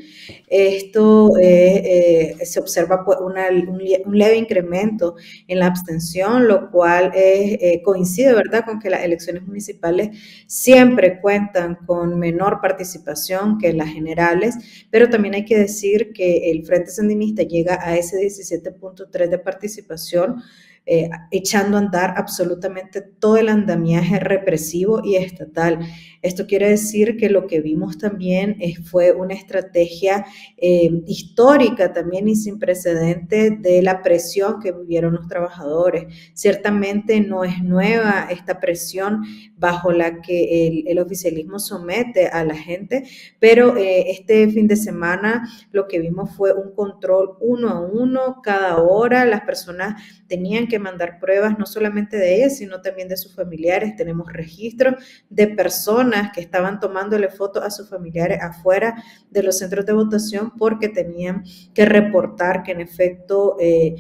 Esto eh, eh, se observa una, un, un leve incremento en la abstención, lo cual es, eh, coincide, ¿verdad?, con que las elecciones municipales siempre cuentan con menor participación que las generales, pero también hay que decir que el Frente Sandinista llega a ese diecisiete punto tres de participación, eh, echando a andar absolutamente todo el andamiaje represivo y estatal. Esto quiere decir que lo que vimos también eh, fue una estrategia eh, histórica también y sin precedentes de la presión que vivieron los trabajadores. Ciertamente no es nueva esta presión bajo la que el, el oficialismo somete a la gente, pero eh, este fin de semana lo que vimos fue un control uno a uno, cada hora. Las personas tenían que mandar pruebas, no solamente de ellas, sino también de sus familiares. Tenemos registros de personas que estaban tomándole fotos a sus familiares afuera de los centros de votación porque tenían que reportar que en efecto eh,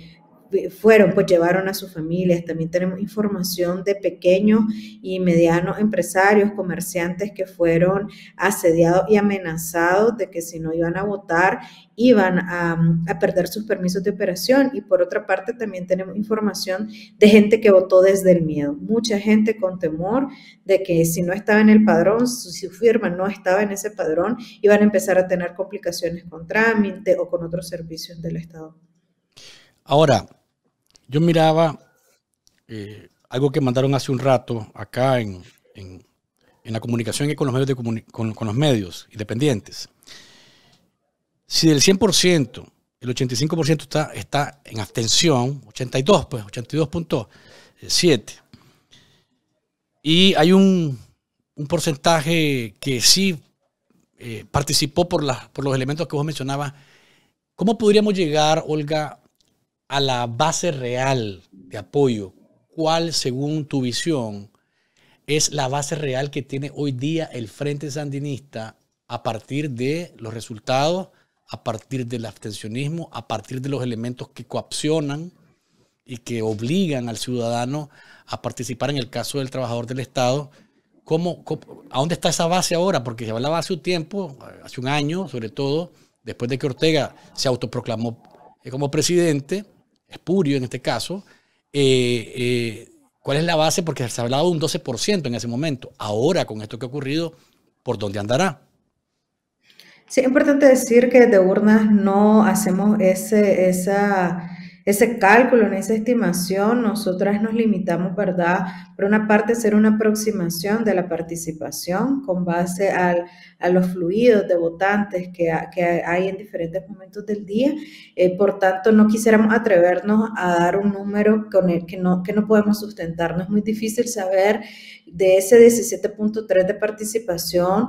fueron, pues llevaron a sus familias. También tenemos información de pequeños y medianos empresarios, comerciantes que fueron asediados y amenazados de que si no iban a votar, iban a, a perder sus permisos de operación. Y por otra parte también tenemos información de gente que votó desde el miedo. Mucha gente con temor de que si no estaba en el padrón, si su firma no estaba en ese padrón, iban a empezar a tener complicaciones con trámite o con otros servicios del Estado. Ahora, yo miraba eh, algo que mandaron hace un rato acá en, en, en la comunicación y con los medios, de comuni con, con los medios independientes. Si del cien por ciento, el ochenta y cinco por ciento está, está en abstención, ochenta y dos, pues, ochenta y dos punto siete, siete. Y hay un, un porcentaje que sí eh, participó por, la, por los elementos que vos mencionabas. ¿Cómo podríamos llegar, Olga, a la base real de apoyo? ¿Cuál, según tu visión, es la base real que tiene hoy día el Frente Sandinista a partir de los resultados, a partir del abstencionismo, a partir de los elementos que coaccionan y que obligan al ciudadano a participar en el caso del trabajador del Estado? ¿Cómo, cómo, ¿A dónde está esa base ahora? Porque se hablaba hace un tiempo, hace un año sobre todo, después de que Ortega se autoproclamó como presidente, espurio en este caso, eh, eh, ¿cuál es la base? Porque se hablaba de un doce por ciento en ese momento. Ahora, con esto que ha ocurrido, ¿por dónde andará? Sí, es importante decir que desde Urnas no hacemos ese, esa, ese cálculo, ni esa estimación. Nosotras nos limitamos, ¿verdad? Por una parte, hacer una aproximación de la participación con base al, a los fluidos de votantes que, que hay en diferentes momentos del día. Eh, por tanto, no quisiéramos atrevernos a dar un número con el que no, que no podemos sustentarnos. Es muy difícil saber de ese diecisiete punto tres de participación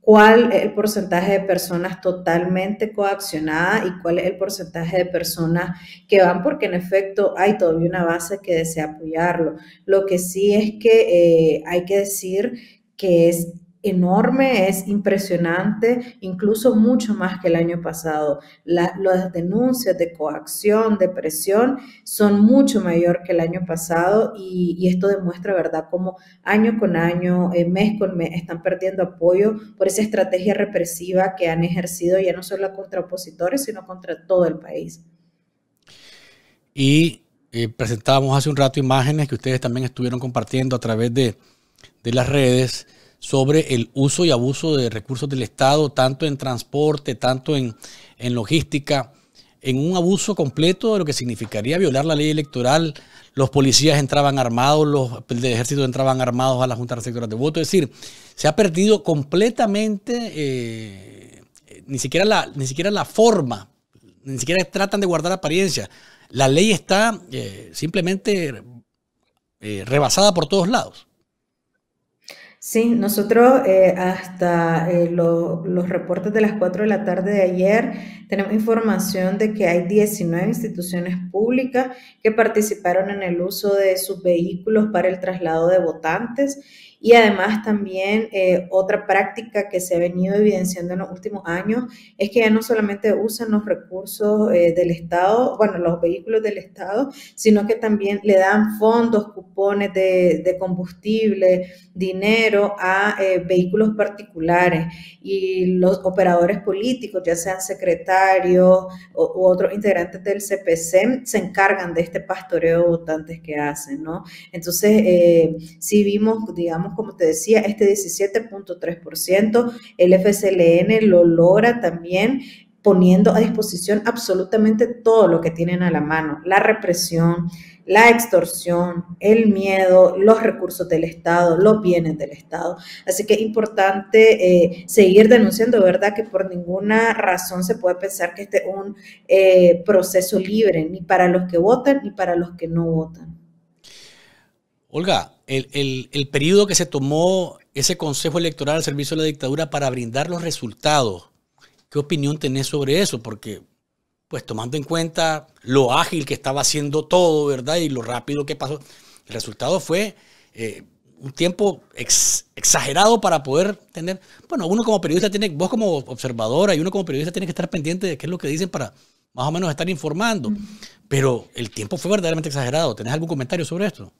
cuál es el porcentaje de personas totalmente coaccionadas y cuál es el porcentaje de personas que van, porque en efecto hay todavía una base que desea apoyarlo. Lo que sí es que eh, hay que decir que es enorme, es impresionante, incluso mucho más que el año pasado. La, las denuncias de coacción, de presión, son mucho mayor que el año pasado y, y esto demuestra, ¿verdad?, cómo año con año, eh, mes con mes, están perdiendo apoyo por esa estrategia represiva que han ejercido ya no solo contra opositores, sino contra todo el país. Y eh, presentábamos hace un rato imágenes que ustedes también estuvieron compartiendo a través de, de las redes, sobre el uso y abuso de recursos del Estado, tanto en transporte, tanto en, en logística, en un abuso completo de lo que significaría violar la ley electoral. Los policías entraban armados, los del ejército entraban armados a la Junta de Receptoras de Voto. Es decir, se ha perdido completamente, eh, ni siquiera la, ni siquiera la forma, ni siquiera tratan de guardar apariencia. La ley está eh, simplemente eh, rebasada por todos lados. Sí, nosotros eh, hasta eh, lo, los reportes de las cuatro de la tarde de ayer tenemos información de que hay diecinueve instituciones públicas que participaron en el uso de sus vehículos para el traslado de votantes. Y además también eh, otra práctica que se ha venido evidenciando en los últimos años es que ya no solamente usan los recursos eh, del Estado, bueno, los vehículos del Estado, sino que también le dan fondos, cupones de, de combustible, dinero a eh, vehículos particulares. Y los operadores políticos, ya sean secretarios o, u otros integrantes del C P C, se encargan de este pastoreo de votantes que hacen, ¿no? Entonces, eh, si vimos, digamos, como te decía, este diecisiete punto tres por ciento, el F S L N lo logra también poniendo a disposición absolutamente todo lo que tienen a la mano, la represión, la extorsión, el miedo, los recursos del Estado, los bienes del Estado. Así que es importante eh, seguir denunciando, ¿verdad?, que por ninguna razón se puede pensar que este es un eh, proceso libre, ni para los que votan ni para los que no votan. Olga, el, el, el periodo que se tomó ese Consejo Electoral al servicio de la dictadura para brindar los resultados, ¿qué opinión tenés sobre eso? Porque, pues, tomando en cuenta lo ágil que estaba haciendo todo, ¿verdad?, y lo rápido que pasó, el resultado fue eh, un tiempo ex, exagerado para poder tener... Bueno, uno como periodista tiene... Vos como observadora y uno como periodista tiene que estar pendiente de qué es lo que dicen para más o menos estar informando. Pero el tiempo fue verdaderamente exagerado. ¿Tenés algún comentario sobre esto?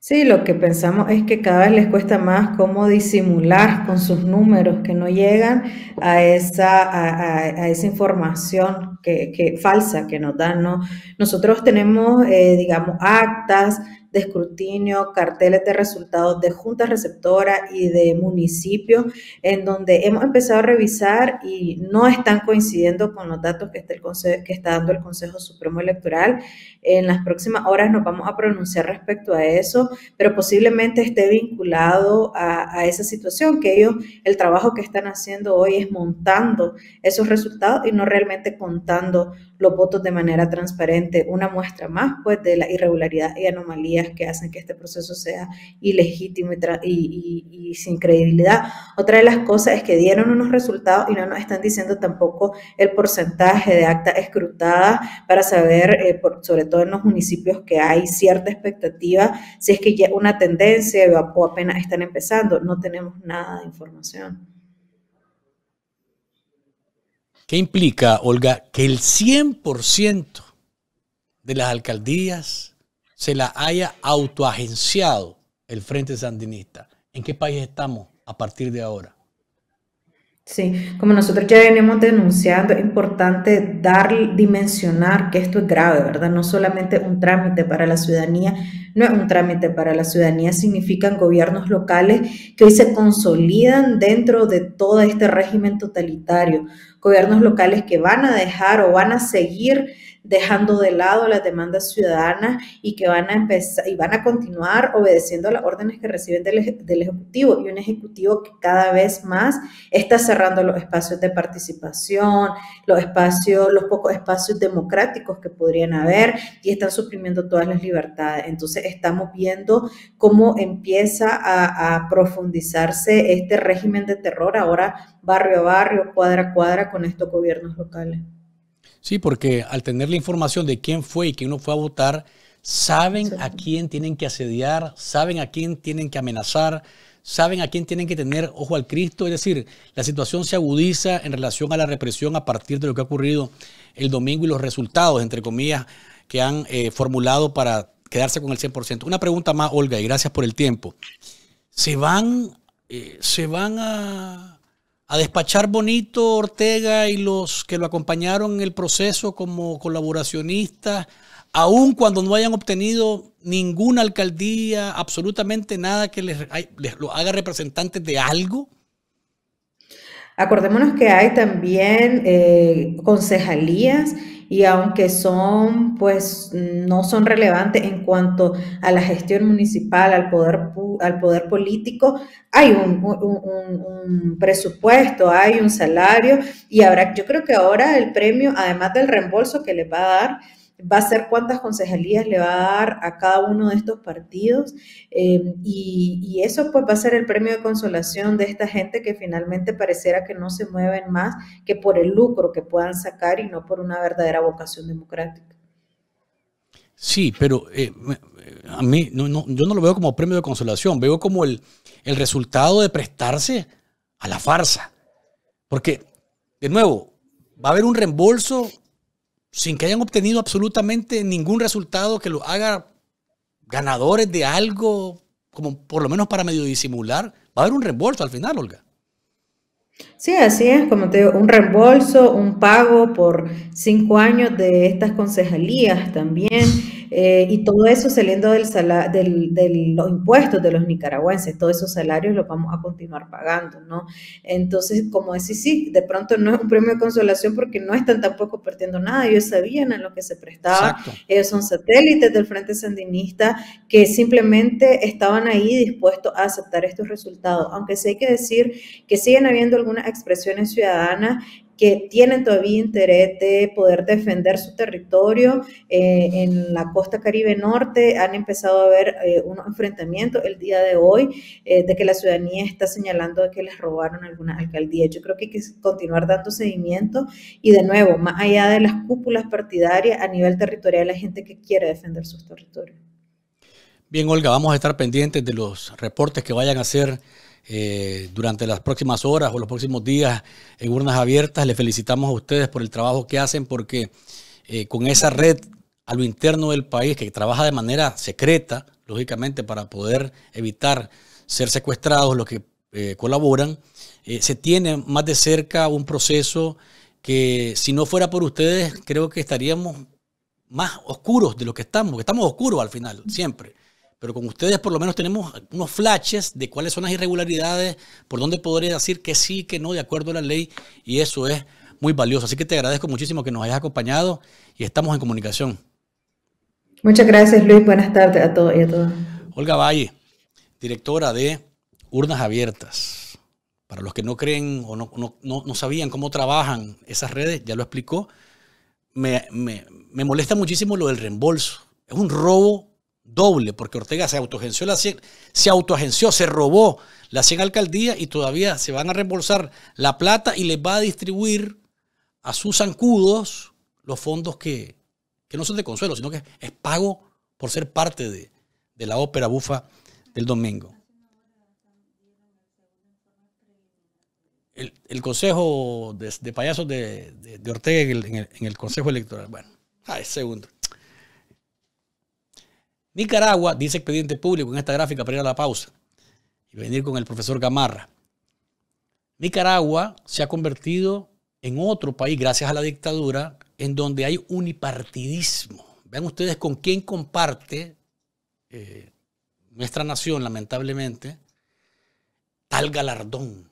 Sí, lo que pensamos es que cada vez les cuesta más cómo disimular con sus números que no llegan a esa, a, a, a esa información que, que, falsa que nos dan, ¿no? Nosotros tenemos, eh, digamos, actas, de escrutinio, carteles de resultados de juntas receptoras y de municipios, en donde hemos empezado a revisar y no están coincidiendo con los datos que está, el Conse- que está dando el Consejo Supremo Electoral. En las próximas horas nos vamos a pronunciar respecto a eso, pero posiblemente esté vinculado a, a esa situación, que ellos, el trabajo que están haciendo hoy es montando esos resultados y no realmente contando los votos de manera transparente, una muestra más pues de la irregularidad y anomalías que hacen que este proceso sea ilegítimo y, y, y, y sin credibilidad. Otra de las cosas es que dieron unos resultados y no nos están diciendo tampoco el porcentaje de actas escrutadas para saber, eh, por, sobre todo en los municipios que hay cierta expectativa, si es que ya una tendencia o apenas están empezando. No tenemos nada de información. ¿Qué implica, Olga, que el cien por ciento de las alcaldías se la haya autoagenciado el Frente Sandinista? ¿En qué país estamos a partir de ahora? Sí, como nosotros ya venimos denunciando, es importante dar, dimensionar que esto es grave, ¿verdad? No solamente un trámite para la ciudadanía, no es un trámite para la ciudadanía, significan gobiernos locales que hoy se consolidan dentro de todo este régimen totalitario, gobiernos locales que van a dejar o van a seguir dejando de lado las demandas ciudadanas y que van a empezar y van a continuar obedeciendo las órdenes que reciben del, del Ejecutivo, y un Ejecutivo que cada vez más está cerrando los espacios de participación, los espacios, los pocos espacios democráticos que podrían haber, y están suprimiendo todas las libertades. Entonces estamos viendo cómo empieza a, a profundizarse este régimen de terror ahora barrio a barrio, cuadra a cuadra con estos gobiernos locales. Sí, porque al tener la información de quién fue y quién no fue a votar, saben sí. a quién tienen que asediar, saben a quién tienen que amenazar, saben a quién tienen que tener ojo al Cristo. Es decir, la situación se agudiza en relación a la represión a partir de lo que ha ocurrido el domingo y los resultados, entre comillas, que han eh, formulado para quedarse con el cien por ciento. Una pregunta más, Olga, y gracias por el tiempo. ¿Se van, eh, se van a... a despachar bonito Ortega y los que lo acompañaron en el proceso como colaboracionistas, aun cuando no hayan obtenido ninguna alcaldía, absolutamente nada que les, les lo haga representantes de algo? Acordémonos que hay también eh, concejalías, y aunque son, pues, no son relevantes en cuanto a la gestión municipal, al poder, al poder político, hay un, un, un, un presupuesto, hay un salario, y habrá, yo creo que ahora el premio, además del reembolso que les va a dar, va a ser cuántas concejalías le va a dar a cada uno de estos partidos, eh, y, y eso pues va a ser el premio de consolación de esta gente que finalmente pareciera que no se mueven más que por el lucro que puedan sacar y no por una verdadera vocación democrática. Sí, pero eh, a mí no, no, yo no lo veo como premio de consolación, veo como el, el resultado de prestarse a la farsa, porque de nuevo va a haber un reembolso sin que hayan obtenido absolutamente ningún resultado que los haga ganadores de algo, como por lo menos para medio disimular. Va a haber un reembolso al final, Olga. Sí, así es, como te digo, un reembolso, un pago por cinco años de estas concejalías también, eh, y todo eso saliendo del salar, del, de los impuestos de los nicaragüenses, todos esos salarios los vamos a continuar pagando, ¿no? Entonces, como decís, sí, de pronto no es un premio de consolación porque no están tampoco perdiendo nada, ellos sabían a lo que se prestaban. Exacto. Ellos son satélites del Frente Sandinista que simplemente estaban ahí dispuestos a aceptar estos resultados, aunque sí hay que decir que siguen habiendo algunas expresiones ciudadanas que tienen todavía interés de poder defender su territorio. Eh, en la costa Caribe Norte han empezado a haber eh, unos enfrentamientos el día de hoy, eh, de que la ciudadanía está señalando de que les robaron alguna alcaldía. Yo creo que hay que continuar dando seguimiento y, de nuevo, más allá de las cúpulas partidarias, a nivel territorial, la gente que quiere defender sus territorios. Bien, Olga, vamos a estar pendientes de los reportes que vayan a hacer Eh, durante las próximas horas o los próximos días en Urnas Abiertas. Les felicitamos a ustedes por el trabajo que hacen, porque eh, con esa red a lo interno del país que trabaja de manera secreta, lógicamente, para poder evitar ser secuestrados los que eh, colaboran, eh, se tiene más de cerca un proceso que, si no fuera por ustedes, creo que estaríamos más oscuros de lo que estamos, porque estamos oscuros al final, siempre. pero con ustedes por lo menos tenemos unos flashes de cuáles son las irregularidades, por dónde podría decir que sí, que no, de acuerdo a la ley, y eso es muy valioso. Así que te agradezco muchísimo que nos hayas acompañado y estamos en comunicación. Muchas gracias, Luis. Buenas tardes a todos y a todas. Olga Valle, directora de Urnas Abiertas. Para los que no creen o no, no, no, no sabían cómo trabajan esas redes, ya lo explicó. Me, me, me molesta muchísimo lo del reembolso. Es un robo doble, porque Ortega se autoagenció, la cien, se autoagenció, se robó las cien alcaldías y todavía se van a reembolsar la plata y les va a distribuir a sus zancudos los fondos que, que no son de consuelo, sino que es pago por ser parte de, de la ópera bufa del domingo. El, el consejo de, de payasos de, de, de Ortega en el, en, el, en el consejo electoral. Bueno, ah, es segundo. Nicaragua, dice expediente público en esta gráfica para ir a la pausa y venir con el profesor Gamarra. Nicaragua se ha convertido en otro país, gracias a la dictadura, en donde hay unipartidismo. Vean ustedes con quién comparte eh, nuestra nación, lamentablemente, tal galardón,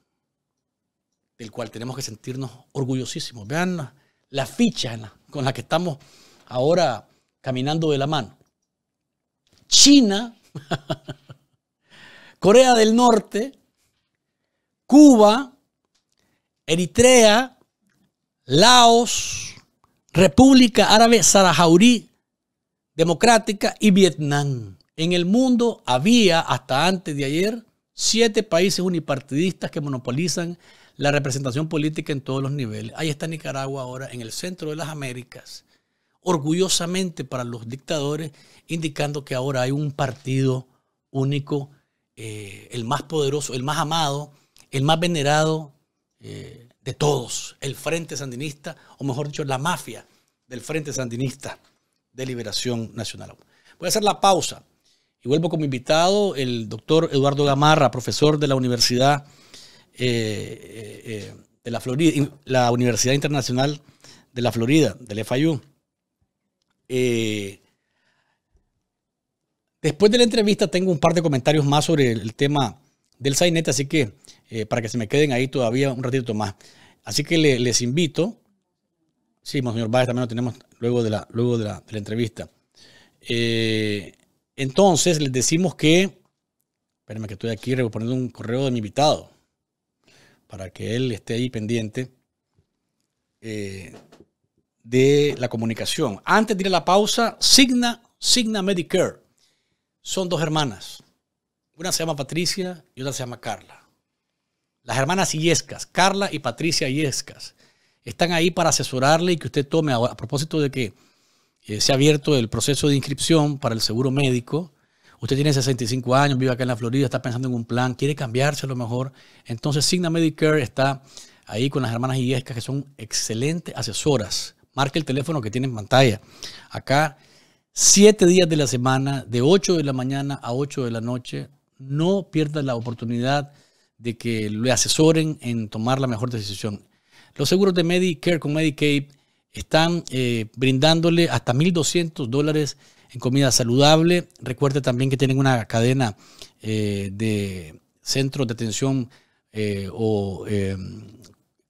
del cual tenemos que sentirnos orgullosísimos. Vean las fichas con las que estamos ahora caminando de la mano. China, Corea del Norte, Cuba, Eritrea, Laos, República Árabe Saharaui Democrática y Vietnam. En el mundo había, hasta antes de ayer, siete países unipartidistas que monopolizan la representación política en todos los niveles. Ahí está Nicaragua ahora, en el centro de las Américas, orgullosamente para los dictadores, indicando que ahora hay un partido único, eh, el más poderoso, el más amado, el más venerado eh, de todos, el Frente Sandinista, o mejor dicho, la mafia del Frente Sandinista de Liberación Nacional. Voy a hacer la pausa y vuelvo con mi invitado, el doctor Eduardo Gamarra, profesor de la Universidad Eh, eh, de la Florida, la Universidad Internacional de la Florida, del F I U. Eh, después de la entrevista tengo un par de comentarios más sobre el tema del sainete, así que eh, para que se me queden ahí todavía un ratito más. Así que le, les invito. Sí, Monseñor Báez también lo tenemos luego de la, luego de la, de la entrevista. Eh, entonces les decimos que, espérenme que estoy aquí reponiendo un correo de mi invitado, para que él esté ahí pendiente eh, de la comunicación. Antes de ir a la pausa, Cigna, Cigna Medicare. Son dos hermanas. Una se llama Patricia y otra se llama Carla. Las hermanas Ilescas, Carla y Patricia Ilescas, están ahí para asesorarle y que usted tome, a, a propósito de que eh, se ha abierto el proceso de inscripción para el seguro médico. Usted tiene sesenta y cinco años, vive acá en la Florida, está pensando en un plan, quiere cambiarse a lo mejor. Entonces, Cigna Medicare está ahí con las hermanas Ilescas, que son excelentes asesoras. Marque el teléfono que tiene en pantalla. Acá, siete días de la semana, de ocho de la mañana a ocho de la noche. No pierda la oportunidad de que le asesoren en tomar la mejor decisión. Los seguros de Medicare con Medicaid están eh, brindándole hasta mil doscientos dólares en comida saludable. Recuerde también que tienen una cadena eh, de centros de atención eh, o eh,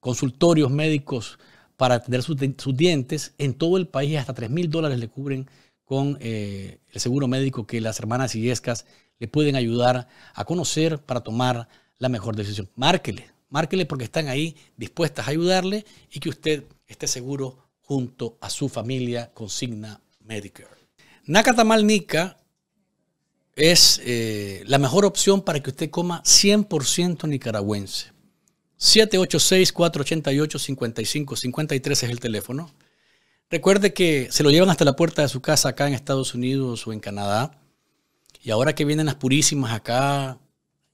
consultorios médicos para atender sus, sus dientes en todo el país. Hasta tres mil dólares le cubren con eh, el seguro médico que las hermanas Ilescas le pueden ayudar a conocer para tomar la mejor decisión. Márquele, márquele porque están ahí dispuestas a ayudarle y que usted esté seguro junto a su familia con Cigna Medicare. Nacatamal Nica es eh, la mejor opción para que usted coma cien por ciento nicaragüense. siete ocho seis, cuatro ocho ocho, cinco cinco cinco tres es el teléfono. Recuerde que se lo llevan hasta la puerta de su casa acá en Estados Unidos o en Canadá. Y ahora que vienen las purísimas acá,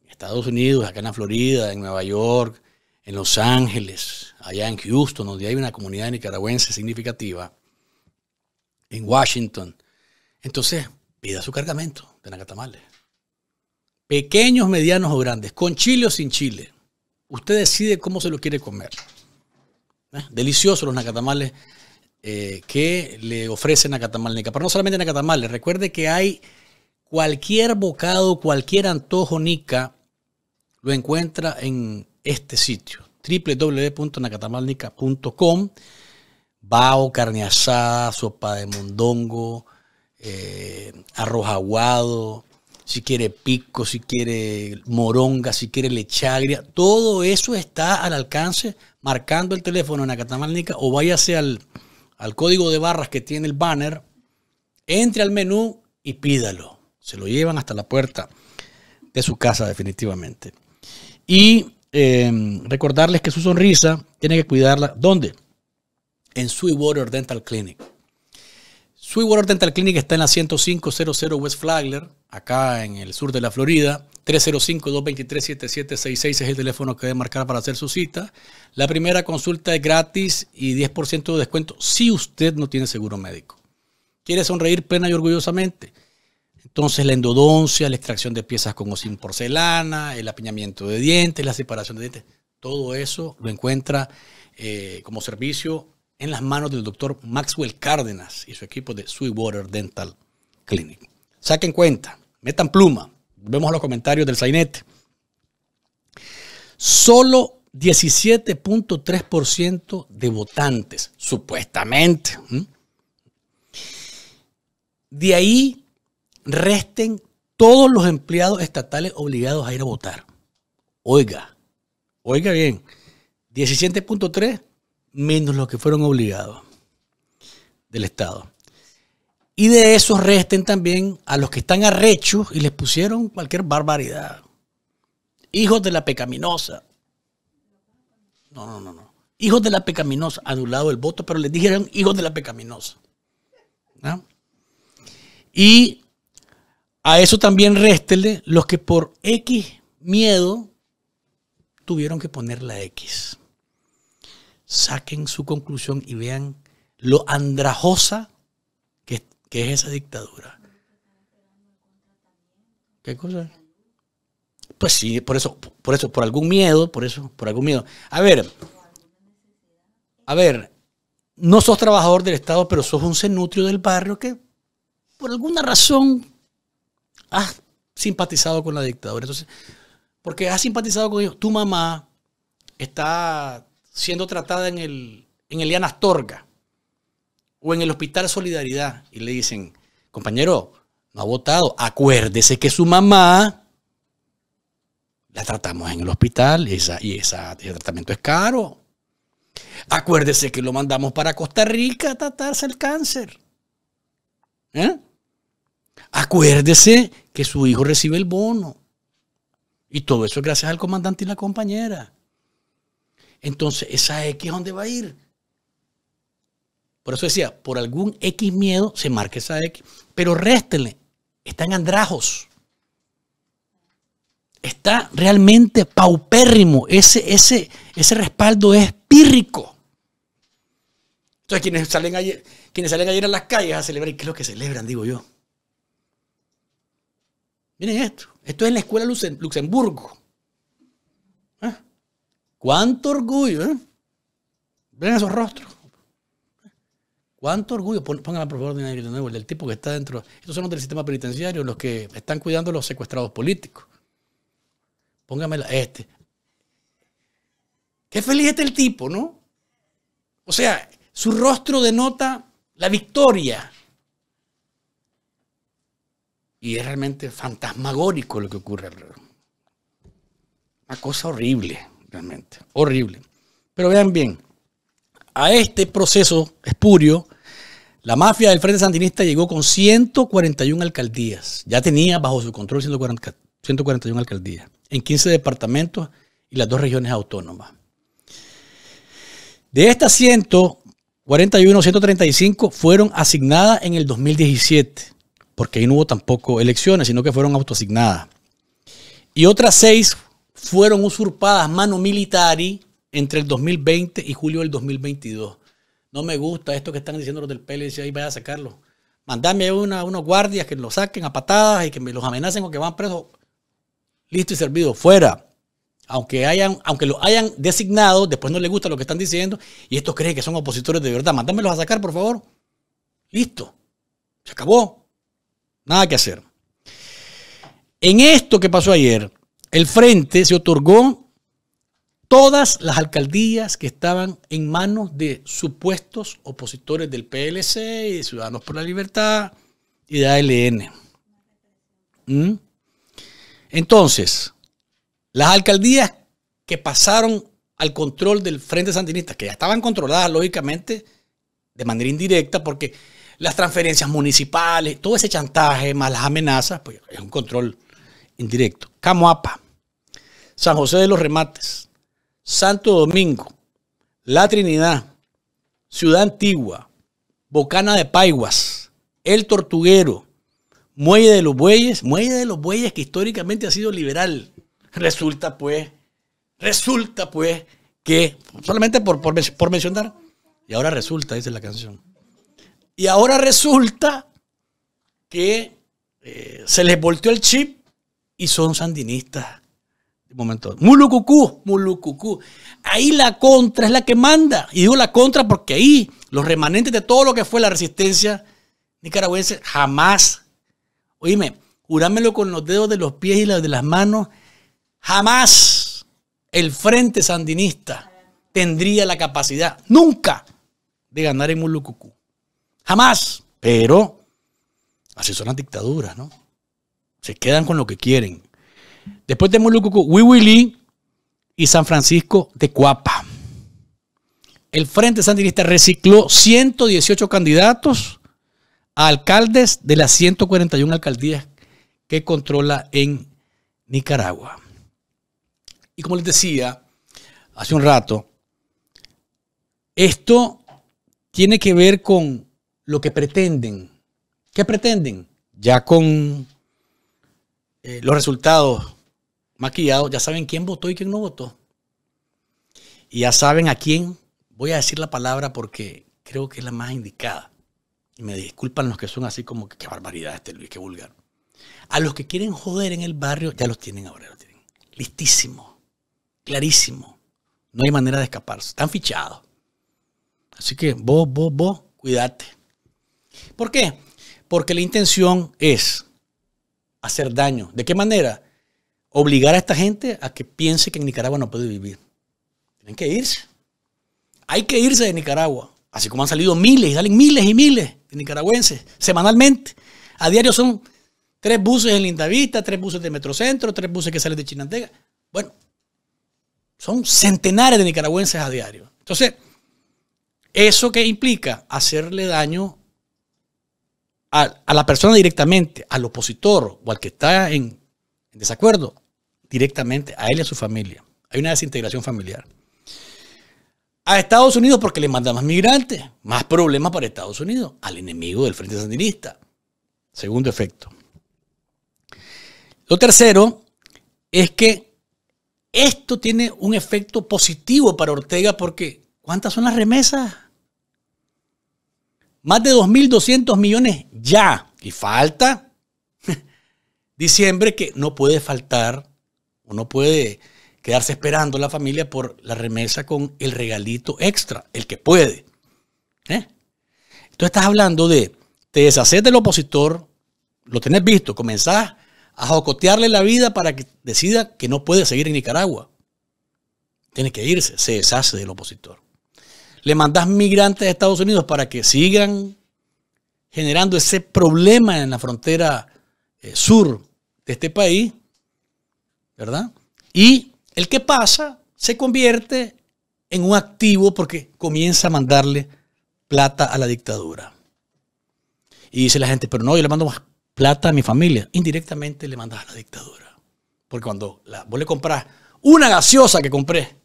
en Estados Unidos, acá en la Florida, en Nueva York, en Los Ángeles, allá en Houston, donde hay una comunidad nicaragüense significativa, en Washington. Entonces, pida su cargamento de nacatamales. Pequeños, medianos o grandes, con chile o sin chile. Usted decide cómo se lo quiere comer. ¿Eh? Deliciosos los nacatamales eh, que le ofrece Nacatamal Nica. Pero no solamente nacatamales, recuerde que hay Cualquier bocado, cualquier antojo nica lo encuentra en este sitio, w w w punto nacatamal nica punto com. Bao, carne asada, sopa de mondongo, eh, arroz aguado, si quiere pico, si quiere moronga, si quiere lechagria. Todo eso está al alcance marcando el teléfono en Nacatamal Nica o váyase al, al código de barras que tiene el banner, entre al menú y pídalo. Se lo llevan hasta la puerta de su casa definitivamente. Y eh, recordarles que su sonrisa tiene que cuidarla. ¿Dónde? En Sweetwater Dental Clinic. Sweetwater Dental Clinic está en la ciento cinco cero cero West Flagler, acá en el sur de la Florida. tres cero cinco, dos dos tres, siete siete seis seis es el teléfono que debe marcar para hacer su cita. La primera consulta es gratis y diez por ciento de descuento si usted no tiene seguro médico. ¿Quiere sonreír plena y orgullosamente? Entonces la endodoncia, la extracción de piezas con o sin porcelana, el apiñamiento de dientes, la separación de dientes, todo eso lo encuentra eh, como servicio en las manos del doctor Maxwell Cárdenas y su equipo de Sweetwater Dental Clinic. Saquen cuenta, metan pluma. Vemos a los comentarios del sainete. Solo diecisiete punto tres por ciento de votantes, supuestamente. De ahí resten todos los empleados estatales obligados a ir a votar. Oiga, oiga bien, diecisiete punto tres por ciento menos los que fueron obligados del Estado. Y de esos resten también a los que están arrechos y les pusieron cualquier barbaridad. Hijos de la pecaminosa. No, no, no, no. Hijos de la pecaminosa. Anulado el voto, pero les dijeron hijos de la pecaminosa. ¿No? Y a eso también réstenle los que por X miedo tuvieron que poner la X. Saquen su conclusión y vean lo andrajosa que, que es esa dictadura. ¿Qué cosa? Pues sí, por eso, por eso, por algún miedo, por eso, por algún miedo. A ver, a ver, no sos trabajador del Estado, pero sos un cenutrio del barrio que por alguna razón has simpatizado con la dictadura. Entonces, porque has simpatizado con ellos, tu mamá está siendo tratada en el, en Eliana Astorga o en el Hospital Solidaridad y le dicen, compañero, no ha votado, acuérdese que su mamá la tratamos en el hospital y, esa, y esa, ese tratamiento es caro. Acuérdese que lo mandamos para Costa Rica a tratarse el cáncer. ¿Eh? Acuérdese que su hijo recibe el bono. Y todo eso es gracias al comandante y la compañera. Entonces, ¿esa X dónde va a ir? Por eso decía, por algún X miedo se marca esa X. Pero réstenle, están andrajos. Está realmente paupérrimo. Ese, ese, ese respaldo es pírrico. Entonces, quienes salen ayer, quienes salen ayer a las calles a celebrar, ¿qué es lo que celebran? Digo yo. Miren esto. Esto es la escuela Luxemburgo. ¿Eh? Cuánto orgullo, ¿eh? Ven esos rostros. Cuánto orgullo. Pónganla por favor de nuevo, el del tipo que está dentro. Estos son los del sistema penitenciario, los que están cuidando a los secuestrados políticos. Póngamela, este. Qué feliz está el tipo, ¿no? O sea, su rostro denota la victoria. Y es realmente fantasmagórico lo que ocurre alrededor. Una cosa horrible. Realmente, horrible. Pero vean bien, a este proceso espurio, la mafia del Frente Sandinista llegó con ciento cuarenta y una alcaldías. Ya tenía bajo su control ciento cuarenta y una alcaldías en quince departamentos y las dos regiones autónomas. De estas ciento cuarenta y una, ciento treinta y cinco fueron asignadas en el dos mil diecisiete, porque ahí no hubo tampoco elecciones, sino que fueron autoasignadas. Y otras seis fueron usurpadas mano militari entre el dos mil veinte y julio del dos mil veintidós. No me gusta esto que están diciendo los del P L C, ahí vaya a sacarlo. Mandame a una, unos guardias que los saquen a patadas y que me los amenacen o que van presos. Listo y servido, fuera. Aunque, hayan, aunque los hayan designado, después no les gusta lo que están diciendo y estos creen que son opositores de verdad. Mandámelos a sacar, por favor. Listo. Se acabó. Nada que hacer. En esto que pasó ayer, el Frente se otorgó todas las alcaldías que estaban en manos de supuestos opositores del P L C y de Ciudadanos por la Libertad y de A L N. ¿Mm? Entonces, las alcaldías que pasaron al control del Frente Sandinista, que ya estaban controladas lógicamente de manera indirecta, porque las transferencias municipales, todo ese chantaje, más las amenazas, pues es un control indirecto. Camoapa, San José de los Remates, Santo Domingo, La Trinidad, Ciudad Antigua, Bocana de Paiguas, El Tortuguero, Muelle de los Bueyes, Muelle de los Bueyes que históricamente ha sido liberal. Resulta pues, resulta pues que, solamente por, por, por mencionar, y ahora resulta, dice la canción, y ahora resulta que eh, se les volteó el chip y son sandinistas. De momento, Mulucucú, Mulucucú. Ahí la contra es la que manda. Y digo la contra porque ahí los remanentes de todo lo que fue la resistencia nicaragüense jamás, oíme, jurámelo con los dedos de los pies y de las manos, jamás el Frente Sandinista tendría la capacidad, nunca, de ganar en Mulucucú. Jamás. Pero así son las dictaduras, ¿no? Se quedan con lo que quieren. Después de Mulucucú, Huihuilí y San Francisco de Coapa. El Frente Sandinista recicló ciento dieciocho candidatos a alcaldes de las ciento cuarenta y una alcaldías que controla en Nicaragua. Y como les decía hace un rato, esto tiene que ver con lo que pretenden. ¿Qué pretenden? Ya con eh, los resultados maquillados, ya saben quién votó y quién no votó. Y ya saben a quién. Voy a decir la palabra porque creo que es la más indicada. Y me disculpan los que son así como que qué barbaridad este Luis, qué vulgar. A los que quieren joder en el barrio, ya los tienen ahora. Los tienen. Listísimo, clarísimo. No hay manera de escaparse. Están fichados. Así que vos, vos, vos, cuídate. ¿Por qué? Porque la intención es hacer daño. ¿De qué manera? Obligar a esta gente a que piense que en Nicaragua no puede vivir. Tienen que irse. Hay que irse de Nicaragua. Así como han salido miles y salen miles y miles de nicaragüenses semanalmente. A diario son tres buses en Lindavista, tres buses de Metrocentro, tres buses que salen de Chinandega. Bueno, son centenares de nicaragüenses a diario. Entonces, ¿eso qué implica? Hacerle daño a, a la persona directamente, al opositor o al que está en, en desacuerdo, directamente a él y a su familia. Hay una desintegración familiar. A Estados Unidos porque le manda más migrantes, más problemas para Estados Unidos, al enemigo del Frente Sandinista. Segundo efecto. Lo tercero es que esto tiene un efecto positivo para Ortega porque ¿cuántas son las remesas? Más de dos mil doscientos millones ya. Y falta diciembre, que no puede faltar, o no puede quedarse esperando la familia por la remesa con el regalito extra, el que puede. ¿Eh? Entonces estás hablando de, te deshaces del opositor, lo tenés visto, comenzás a jocotearle la vida para que decida que no puede seguir en Nicaragua. Tiene que irse, se deshace del opositor. Le mandás migrantes a Estados Unidos para que sigan generando ese problema en la frontera eh, sur de este país, ¿verdad? Y el que pasa se convierte en un activo porque comienza a mandarle plata a la dictadura. Y dice la gente, pero no, yo le mando más plata a mi familia. Indirectamente le mandas a la dictadura. Porque cuando la, vos le compras una gaseosa que compré,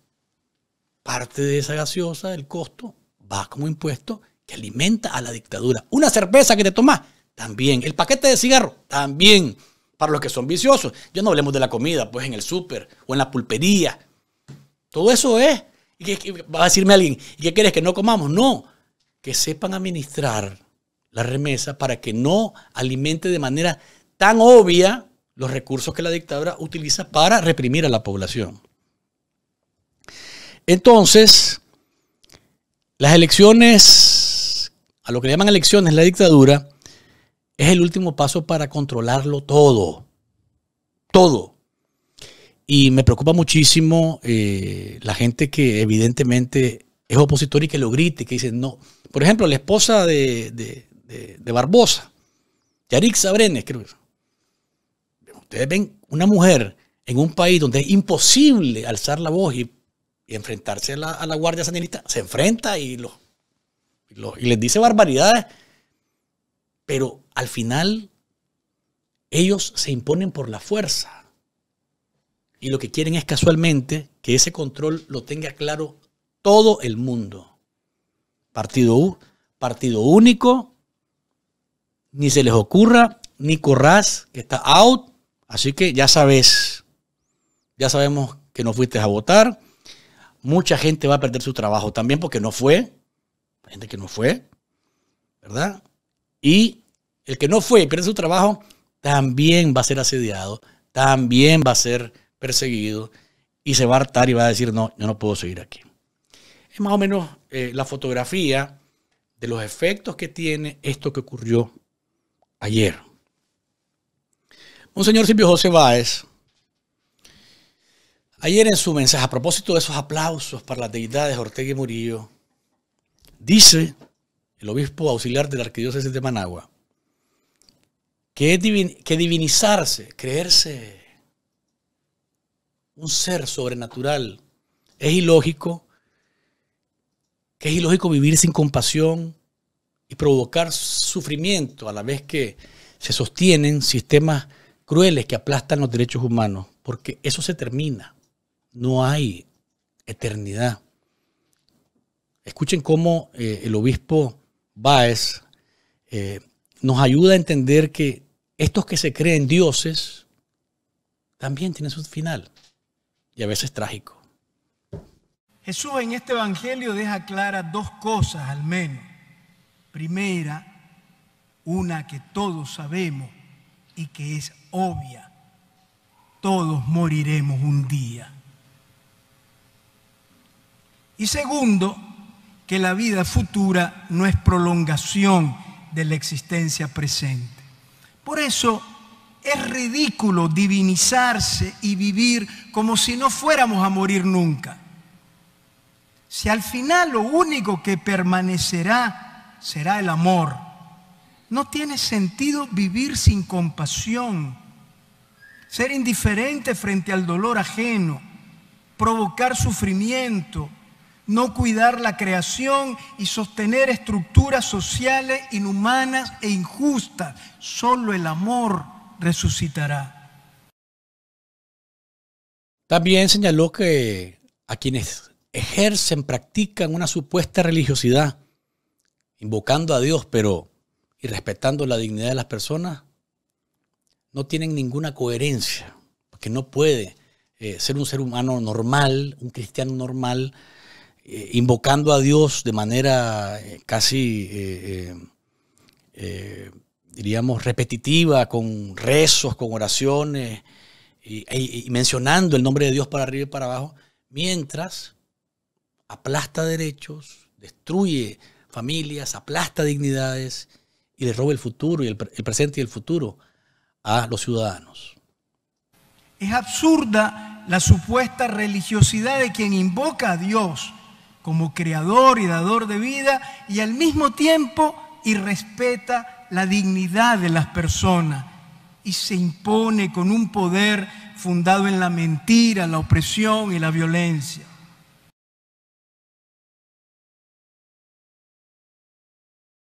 parte de esa gaseosa, el costo, va como impuesto que alimenta a la dictadura. Una cerveza que te tomas, también. El paquete de cigarro, también. Para los que son viciosos. Ya no hablemos de la comida, pues en el súper o en la pulpería. Todo eso es. ¿Y qué, qué, va a decirme alguien, ¿y qué quieres que no comamos? No, que sepan administrar la remesa para que no alimente de manera tan obvia los recursos que la dictadura utiliza para reprimir a la población. Entonces, las elecciones, a lo que le llaman elecciones, la dictadura, es el último paso para controlarlo todo. todo. Y me preocupa muchísimo eh, la gente que evidentemente es opositora y que lo grite, que dice no. Por ejemplo, la esposa de, de, de, de Barbosa, Yaritza Brenes, creo que ustedes ven una mujer en un país donde es imposible alzar la voz y, y enfrentarse a la, a la guardia sanilista, se enfrenta y, lo, y, lo, y les dice barbaridades, pero al final ellos se imponen por la fuerza. Y lo que quieren es casualmente que ese control lo tenga claro todo el mundo. Partido U, partido único, ni se les ocurra, ni corrás, que está out. Así que ya sabes, ya sabemos que no fuiste a votar. Mucha gente va a perder su trabajo también porque no fue. Hay gente que no fue, ¿verdad? Y el que no fue y pierde su trabajo también va a ser asediado, también va a ser perseguido y se va a hartar y va a decir, no, yo no puedo seguir aquí. Es más o menos eh, la fotografía de los efectos que tiene esto que ocurrió ayer. Monseñor Silvio José Báez, ayer en su mensaje, a propósito de esos aplausos para las deidades Ortega y Murillo, dice el obispo auxiliar de la arquidiócesis de Managua, que, es divin- que divinizarse, creerse un ser sobrenatural, es ilógico, que es ilógico vivir sin compasión y provocar sufrimiento a la vez que se sostienen sistemas crueles que aplastan los derechos humanos, porque eso se termina, no hay eternidad. Escuchen cómo eh, el obispo Báez eh, nos ayuda a entender que estos que se creen dioses también tienen su final. Y a veces trágico. Jesús en este evangelio deja claras dos cosas al menos. Primera, una que todos sabemos y que es obvia. Todos moriremos un día. Y segundo, que la vida futura no es prolongación de la existencia presente. Por eso, es ridículo divinizarse y vivir como si no fuéramos a morir nunca. Si al final lo único que permanecerá será el amor, no tiene sentido vivir sin compasión, ser indiferente frente al dolor ajeno, provocar sufrimiento, no cuidar la creación y sostener estructuras sociales inhumanas e injustas. Solo el amor resucitará. También señaló que a quienes ejercen, practican una supuesta religiosidad, invocando a Dios, pero y respetando la dignidad de las personas, no tienen ninguna coherencia, porque no puede eh, ser un ser humano normal, un cristiano normal, eh, invocando a Dios de manera eh, casi eh, eh, diríamos, repetitiva, con rezos, con oraciones, y, y, y mencionando el nombre de Dios para arriba y para abajo, mientras aplasta derechos, destruye familias, aplasta dignidades y le roba el futuro, y el, el presente y el futuro a los ciudadanos. Es absurda la supuesta religiosidad de quien invoca a Dios como creador y dador de vida y al mismo tiempo irrespeta la dignidad de las personas y se impone con un poder fundado en la mentira, la opresión y la violencia.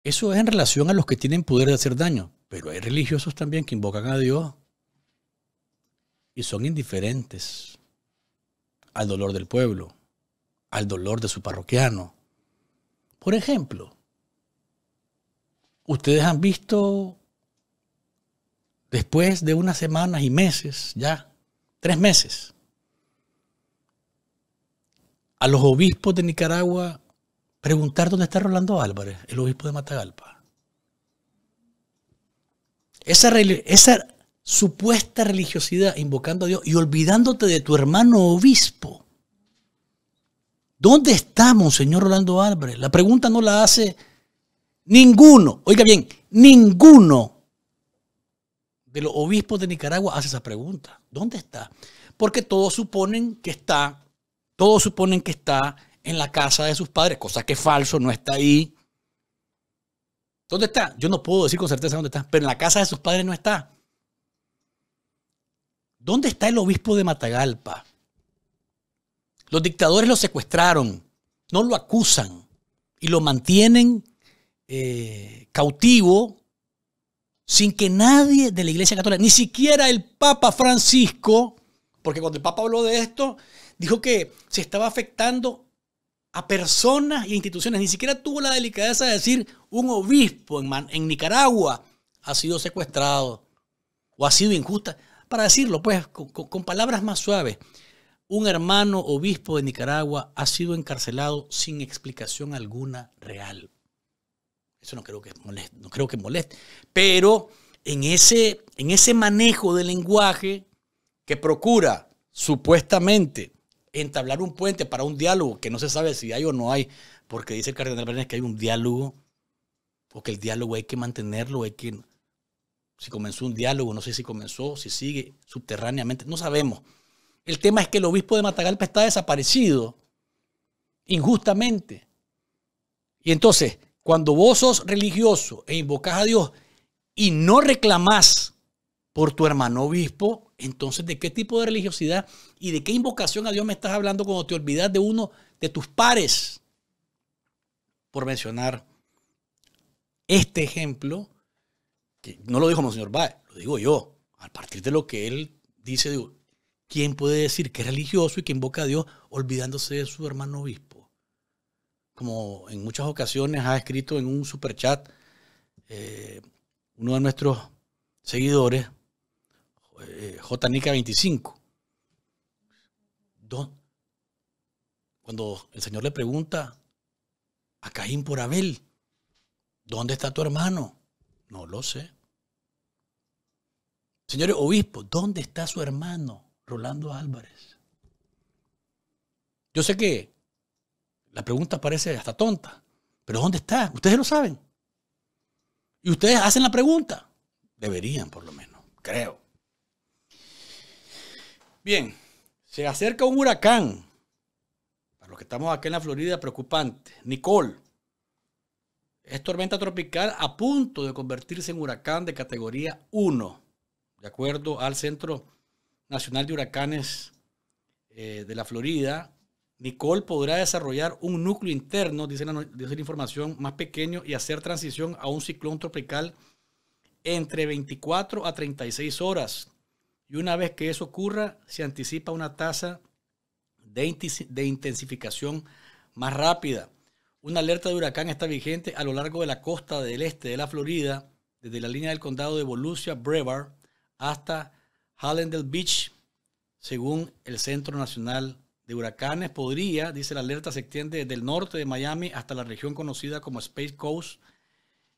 Eso es en relación a los que tienen poder de hacer daño, pero hay religiosos también que invocan a Dios y son indiferentes al dolor del pueblo, al dolor de su parroquiano. Por ejemplo, ustedes han visto, después de unas semanas y meses, ya, tres meses, a los obispos de Nicaragua preguntar dónde está Rolando Álvarez, el obispo de Matagalpa. Esa, esa supuesta religiosidad invocando a Dios y olvidándote de tu hermano obispo. ¿Dónde estamos, señor Rolando Álvarez? La pregunta no la hace ninguno, oiga bien, ninguno de los obispos de Nicaragua hace esa pregunta. ¿Dónde está? Porque todos suponen que está, todos suponen que está en la casa de sus padres, cosa que es falso, no está ahí. ¿Dónde está? Yo no puedo decir con certeza dónde está, pero en la casa de sus padres no está. ¿Dónde está el obispo de Matagalpa? Los dictadores lo secuestraron, no lo acusan y lo mantienen eh, cautivo sin que nadie de la Iglesia Católica, ni siquiera el Papa Francisco, porque cuando el Papa habló de esto, dijo que se estaba afectando a personas e instituciones. Ni siquiera tuvo la delicadeza de decir un obispo en, en Nicaragua ha sido secuestrado o ha sido injusta. Para decirlo, pues, con, con palabras más suaves, un hermano obispo de Nicaragua ha sido encarcelado sin explicación alguna real. Eso no creo que moleste, no creo que moleste. Pero en ese, en ese manejo del lenguaje que procura supuestamente entablar un puente para un diálogo que no se sabe si hay o no hay, porque dice el cardenal Brenes que hay un diálogo, porque el diálogo hay que mantenerlo, hay que... Si comenzó un diálogo, no sé si comenzó, si sigue subterráneamente, no sabemos. El tema es que el obispo de Matagalpa está desaparecido injustamente. Y entonces, cuando vos sos religioso e invocás a Dios y no reclamás por tu hermano obispo, entonces, ¿de qué tipo de religiosidad y de qué invocación a Dios me estás hablando cuando te olvidás de uno de tus pares? Por mencionar este ejemplo, que no lo dijo Monseñor Valle, lo digo yo, a partir de lo que él dice, digo, ¿quién puede decir que es religioso y que invoca a Dios olvidándose de su hermano obispo? Como en muchas ocasiones ha escrito en un superchat eh, uno de nuestros seguidores, eh, J Nica veinticinco, don, cuando el Señor le pregunta a Caín por Abel, ¿dónde está tu hermano? No lo sé. Señores obispos, ¿dónde está su hermano Rolando Álvarez? Yo sé que la pregunta parece hasta tonta, pero ¿dónde está? Ustedes lo saben. Y ustedes hacen la pregunta. Deberían, por lo menos, creo. Bien, se acerca un huracán. Para los que estamos aquí en la Florida, preocupante. Nicole. Es tormenta tropical a punto de convertirse en huracán de categoría uno, de acuerdo al Centro Nacional de Huracanes eh, de la Florida. Nicole podrá desarrollar un núcleo interno, dice la, dice la información, más pequeño y hacer transición a un ciclón tropical entre veinticuatro a treinta y seis horas. Y una vez que eso ocurra, se anticipa una tasa de, de intensificación más rápida. Una alerta de huracán está vigente a lo largo de la costa del este de la Florida, desde la línea del condado de Volusia, Brevard, hasta Hallandale Beach, según el Centro Nacional de Huracanes. Podría, dice la alerta, se extiende desde el norte de Miami hasta la región conocida como Space Coast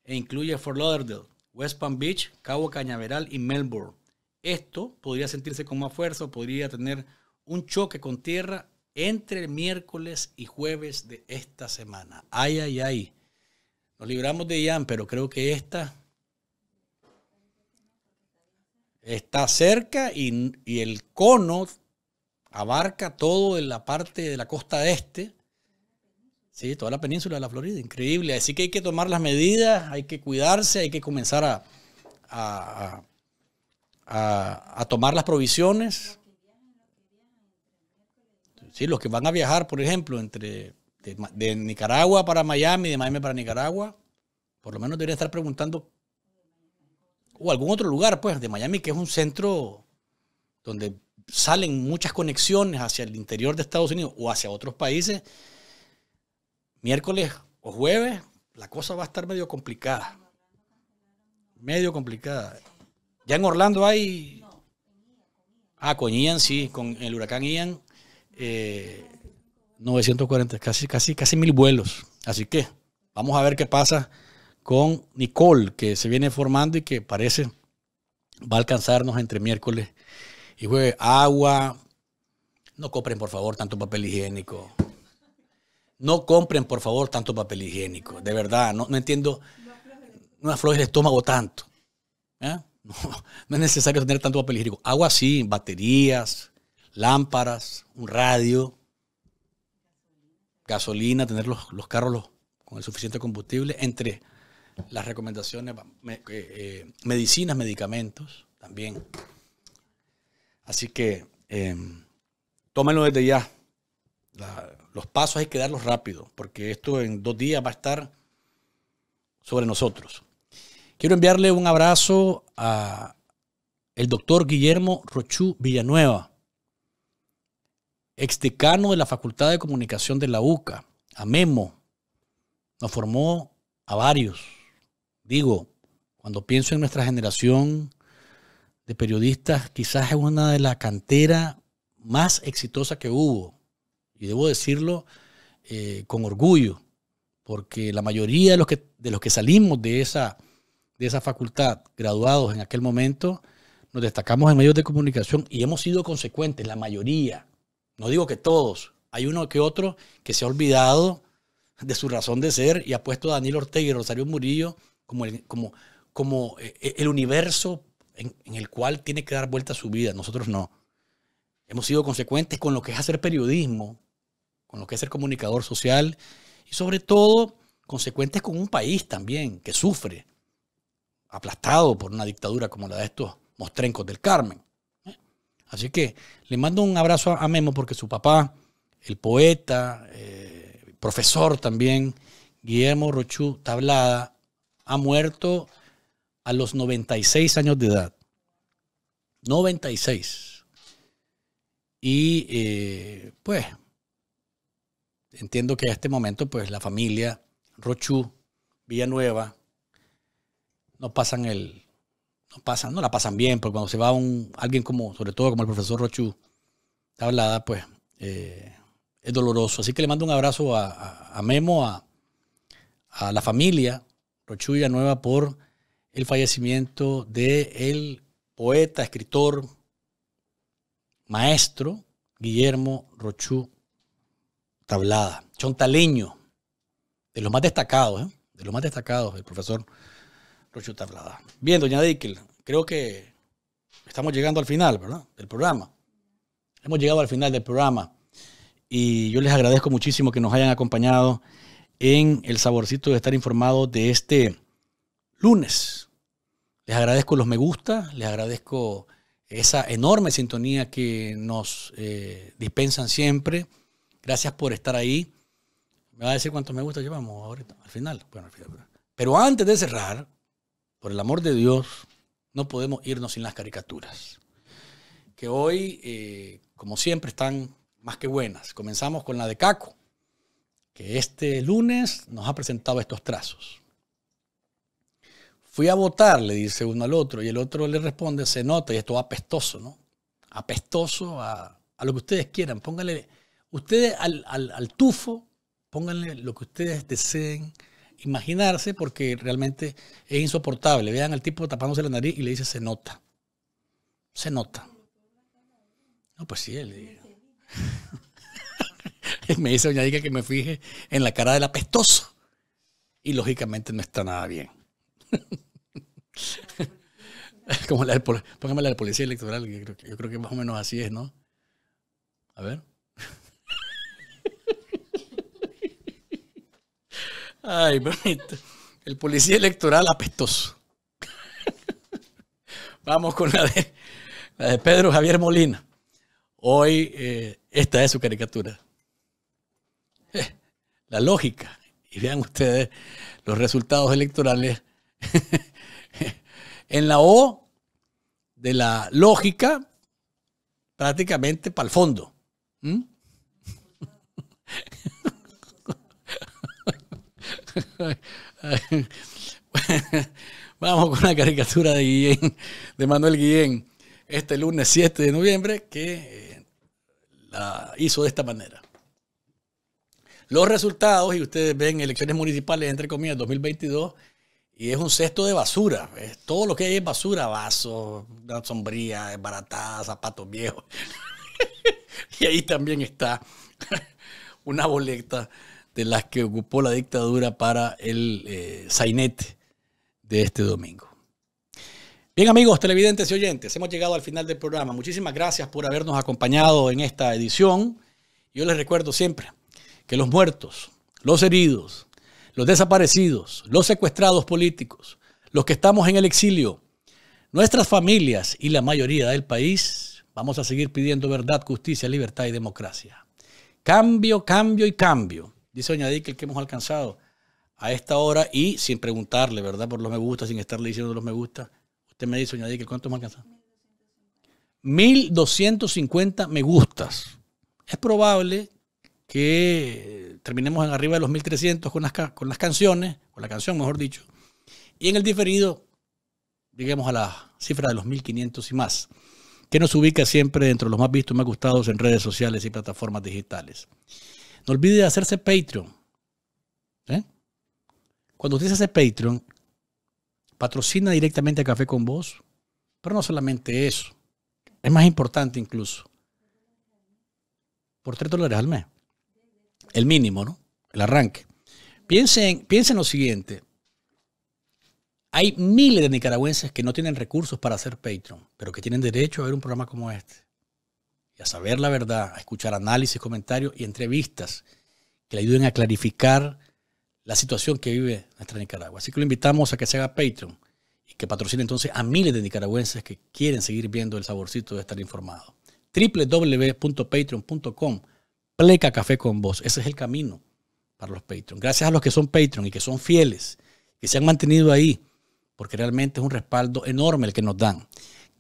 e incluye Fort Lauderdale, West Palm Beach, Cabo Cañaveral y Melbourne. Esto podría sentirse con más fuerza o podría tener un choque con tierra entre el miércoles y jueves de esta semana. Ay, ay, ay. Nos libramos de Ian, pero creo que esta está cerca y, y el cono abarca toda la parte de la costa este. Sí, toda la península de la Florida. Increíble. Así que hay que tomar las medidas, hay que cuidarse, hay que comenzar a, a, a, a tomar las provisiones. Sí, los que van a viajar, por ejemplo, entre de, de Nicaragua para Miami, de Miami para Nicaragua, por lo menos deberían estar preguntando, o algún otro lugar, pues, de Miami, que es un centro donde salen muchas conexiones hacia el interior de Estados Unidos o hacia otros países. Miércoles o jueves, la cosa va a estar medio complicada. Medio complicada. Ya en Orlando hay... Ah, con Ian, sí, con el huracán Ian... Eh, novecientos cuarenta, casi, casi, casi mil vuelos. Así que vamos a ver qué pasa con Nicole, que se viene formando y que parece va a alcanzarnos entre miércoles y jueves. Agua, no compren por favor tanto papel higiénico. No compren por favor tanto papel higiénico. De verdad, no, no entiendo. No aflojes el estómago tanto. ¿Eh? No, no es necesario tener tanto papel higiénico. Agua sí, baterías, lámparas, un radio, gasolina, tener los, los carros los, con el suficiente combustible. Entre las recomendaciones, me, eh, eh, medicinas, medicamentos también. Así que eh, tómenlo desde ya. La, los pasos hay que darlos rápido, porque esto en dos días va a estar sobre nosotros. Quiero enviarle un abrazo a el doctor Guillermo Rothschuh Villanueva, exdecano de la Facultad de Comunicación de la U C A, a Memo. Nos formó a varios. Digo, cuando pienso en nuestra generación de periodistas, quizás es una de la cantera más exitosa que hubo. Y debo decirlo eh, con orgullo, porque la mayoría de los que, de los que salimos de esa, de esa facultad, graduados en aquel momento, nos destacamos en medios de comunicación y hemos sido consecuentes, la mayoría. No digo que todos, hay uno que otro que se ha olvidado de su razón de ser y ha puesto a Daniel Ortega y Rosario Murillo como el, como, como el universo en, en el cual tiene que dar vuelta su vida. Nosotros no. Hemos sido consecuentes con lo que es hacer periodismo, con lo que es ser comunicador social y sobre todo consecuentes con un país también que sufre, aplastado por una dictadura como la de estos mostrencos del Carmen. Así que le mando un abrazo a Memo porque su papá, el poeta, eh, profesor también, Guillermo Rothschuh Tablada, ha muerto a los noventa y seis años de edad. noventa y seis. Y eh, pues... entiendo que a este momento, pues, la familia Rothschuh Villanueva no pasan el, no pasan, no la pasan bien, porque cuando se va un alguien como, sobre todo como el profesor Rothschuh Tablada, pues, eh, es doloroso. Así que le mando un abrazo a, a, a Memo, a, a la familia Rothschuh Villanueva por el fallecimiento del poeta, escritor, maestro Guillermo Rothschuh Tablada, chontaleño, de los más destacados, ¿eh? de los más destacados, el profesor Rothschuh Tablada. Bien, doña Dickel, creo que estamos llegando al final, ¿verdad? Del programa. Hemos llegado al final del programa y yo les agradezco muchísimo que nos hayan acompañado en el saborcito de estar informados de este lunes. Les agradezco los me gusta, les agradezco esa enorme sintonía que nos eh, dispensan siempre. Gracias por estar ahí. Me va a decir cuántos me gusta llevamos ahorita, al final. Bueno, al final. Pero antes de cerrar, por el amor de Dios, no podemos irnos sin las caricaturas. Que hoy, eh, como siempre, están más que buenas. Comenzamos con la de Caco, que este lunes nos ha presentado estos trazos. Fui a votar, le dice uno al otro, y el otro le responde, se nota, y esto va apestoso, ¿no? Apestoso a, a lo que ustedes quieran. Póngale... Ustedes al, al, al tufo, pónganle lo que ustedes deseen imaginarse porque realmente es insoportable. Vean al tipo tapándose la nariz y le dice se nota. Se nota. No, pues sí, él dice. Me dice doña Dica que me fije en la cara del apestoso. Y lógicamente no está nada bien. Como la del, póngame la del policía electoral, que yo creo, yo creo que más o menos así es, ¿no? A ver. Ay, el policía electoral apestoso. Vamos con la de, la de Pedro Javier Molina. Hoy eh, esta es su caricatura. Eh, la lógica. Y vean ustedes los resultados electorales. En la O de la lógica, prácticamente para el fondo. ¿Mm? Vamos con la caricatura de Guillén, de Manuel Guillén, este lunes siete de noviembre, que la hizo de esta manera. Los resultados, y ustedes ven elecciones municipales, entre comillas, dos mil veintidós, y es un cesto de basura. Es todo lo que hay es basura, vasos, sombría, desbaratada, zapatos viejos. Y ahí también está una boleta de las que ocupó la dictadura para el eh, sainete de este domingo. Bien, amigos televidentes y oyentes, hemos llegado al final del programa. Muchísimas gracias por habernos acompañado en esta edición. Yo les recuerdo siempre que los muertos, los heridos, los desaparecidos, los secuestrados políticos, los que estamos en el exilio, nuestras familias y la mayoría del país, vamos a seguir pidiendo verdad, justicia, libertad y democracia. Cambio, cambio y cambio, dice doña Dick, el que hemos alcanzado a esta hora y sin preguntarle, ¿verdad?, por los me gusta, sin estarle diciendo los me gusta. Usted me dice, doña Dick, ¿cuánto hemos alcanzado? mil doscientos cincuenta me gustas. Es probable que terminemos en arriba de los mil trescientos con las, con las canciones, con la canción mejor dicho, y en el diferido lleguemos a la cifra de los mil quinientos y más, que nos ubica siempre entre los más vistos y más gustados en redes sociales y plataformas digitales. No olvide de hacerse Patreon. ¿Eh? Cuando usted se hace Patreon, patrocina directamente a Café con Voz, pero no solamente eso, es más importante incluso. Por tres dólares al mes. El mínimo, ¿no? El arranque. Piensen, piensen lo siguiente. Hay miles de nicaragüenses que no tienen recursos para hacer Patreon, pero que tienen derecho a ver un programa como este. Y a saber la verdad, a escuchar análisis, comentarios y entrevistas que le ayuden a clarificar la situación que vive nuestra Nicaragua. Así que lo invitamos a que se haga Patreon y que patrocine entonces a miles de nicaragüenses que quieren seguir viendo el saborcito de estar informado. w w w punto patreon punto com pleca Café con Voz. Ese es el camino para los Patreon. Gracias a los que son Patreon y que son fieles, que se han mantenido ahí, porque realmente es un respaldo enorme el que nos dan.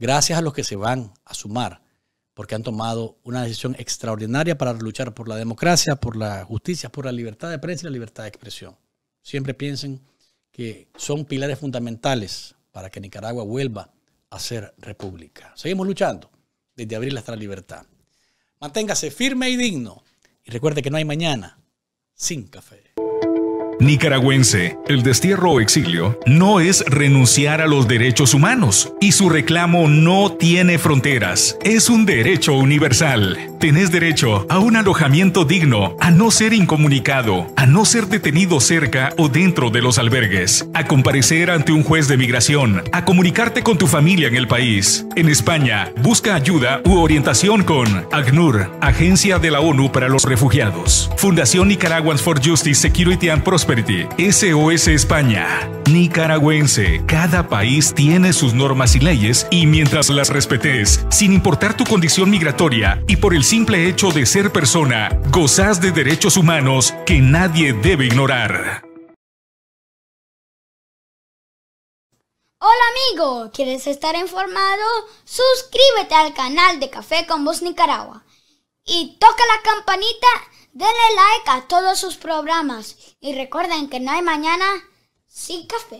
Gracias a los que se van a sumar, porque han tomado una decisión extraordinaria para luchar por la democracia, por la justicia, por la libertad de prensa y la libertad de expresión. Siempre piensen que son pilares fundamentales para que Nicaragua vuelva a ser república. Seguimos luchando desde abril hasta la libertad. Manténgase firme y digno. Y recuerde que no hay mañana sin café. Nicaragüense, el destierro o exilio no es renunciar a los derechos humanos y su reclamo no tiene fronteras. Es un derecho universal. Tenés derecho a un alojamiento digno, a no ser incomunicado, a no ser detenido cerca o dentro de los albergues, a comparecer ante un juez de migración, a comunicarte con tu familia en el país. En España, busca ayuda u orientación con ACNUR, Agencia de la ONU para los Refugiados, Fundación Nicaraguans for Justice, Security and Prosperity, S O S España. Nicaragüense, cada país tiene sus normas y leyes y mientras las respetes, sin importar tu condición migratoria y por el simple hecho de ser persona, gozas de derechos humanos que nadie debe ignorar. Hola amigo, ¿quieres estar informado? Suscríbete al canal de Café con Voz Nicaragua y toca la campanita. Denle like a todos sus programas y recuerden que no hay mañana sin café.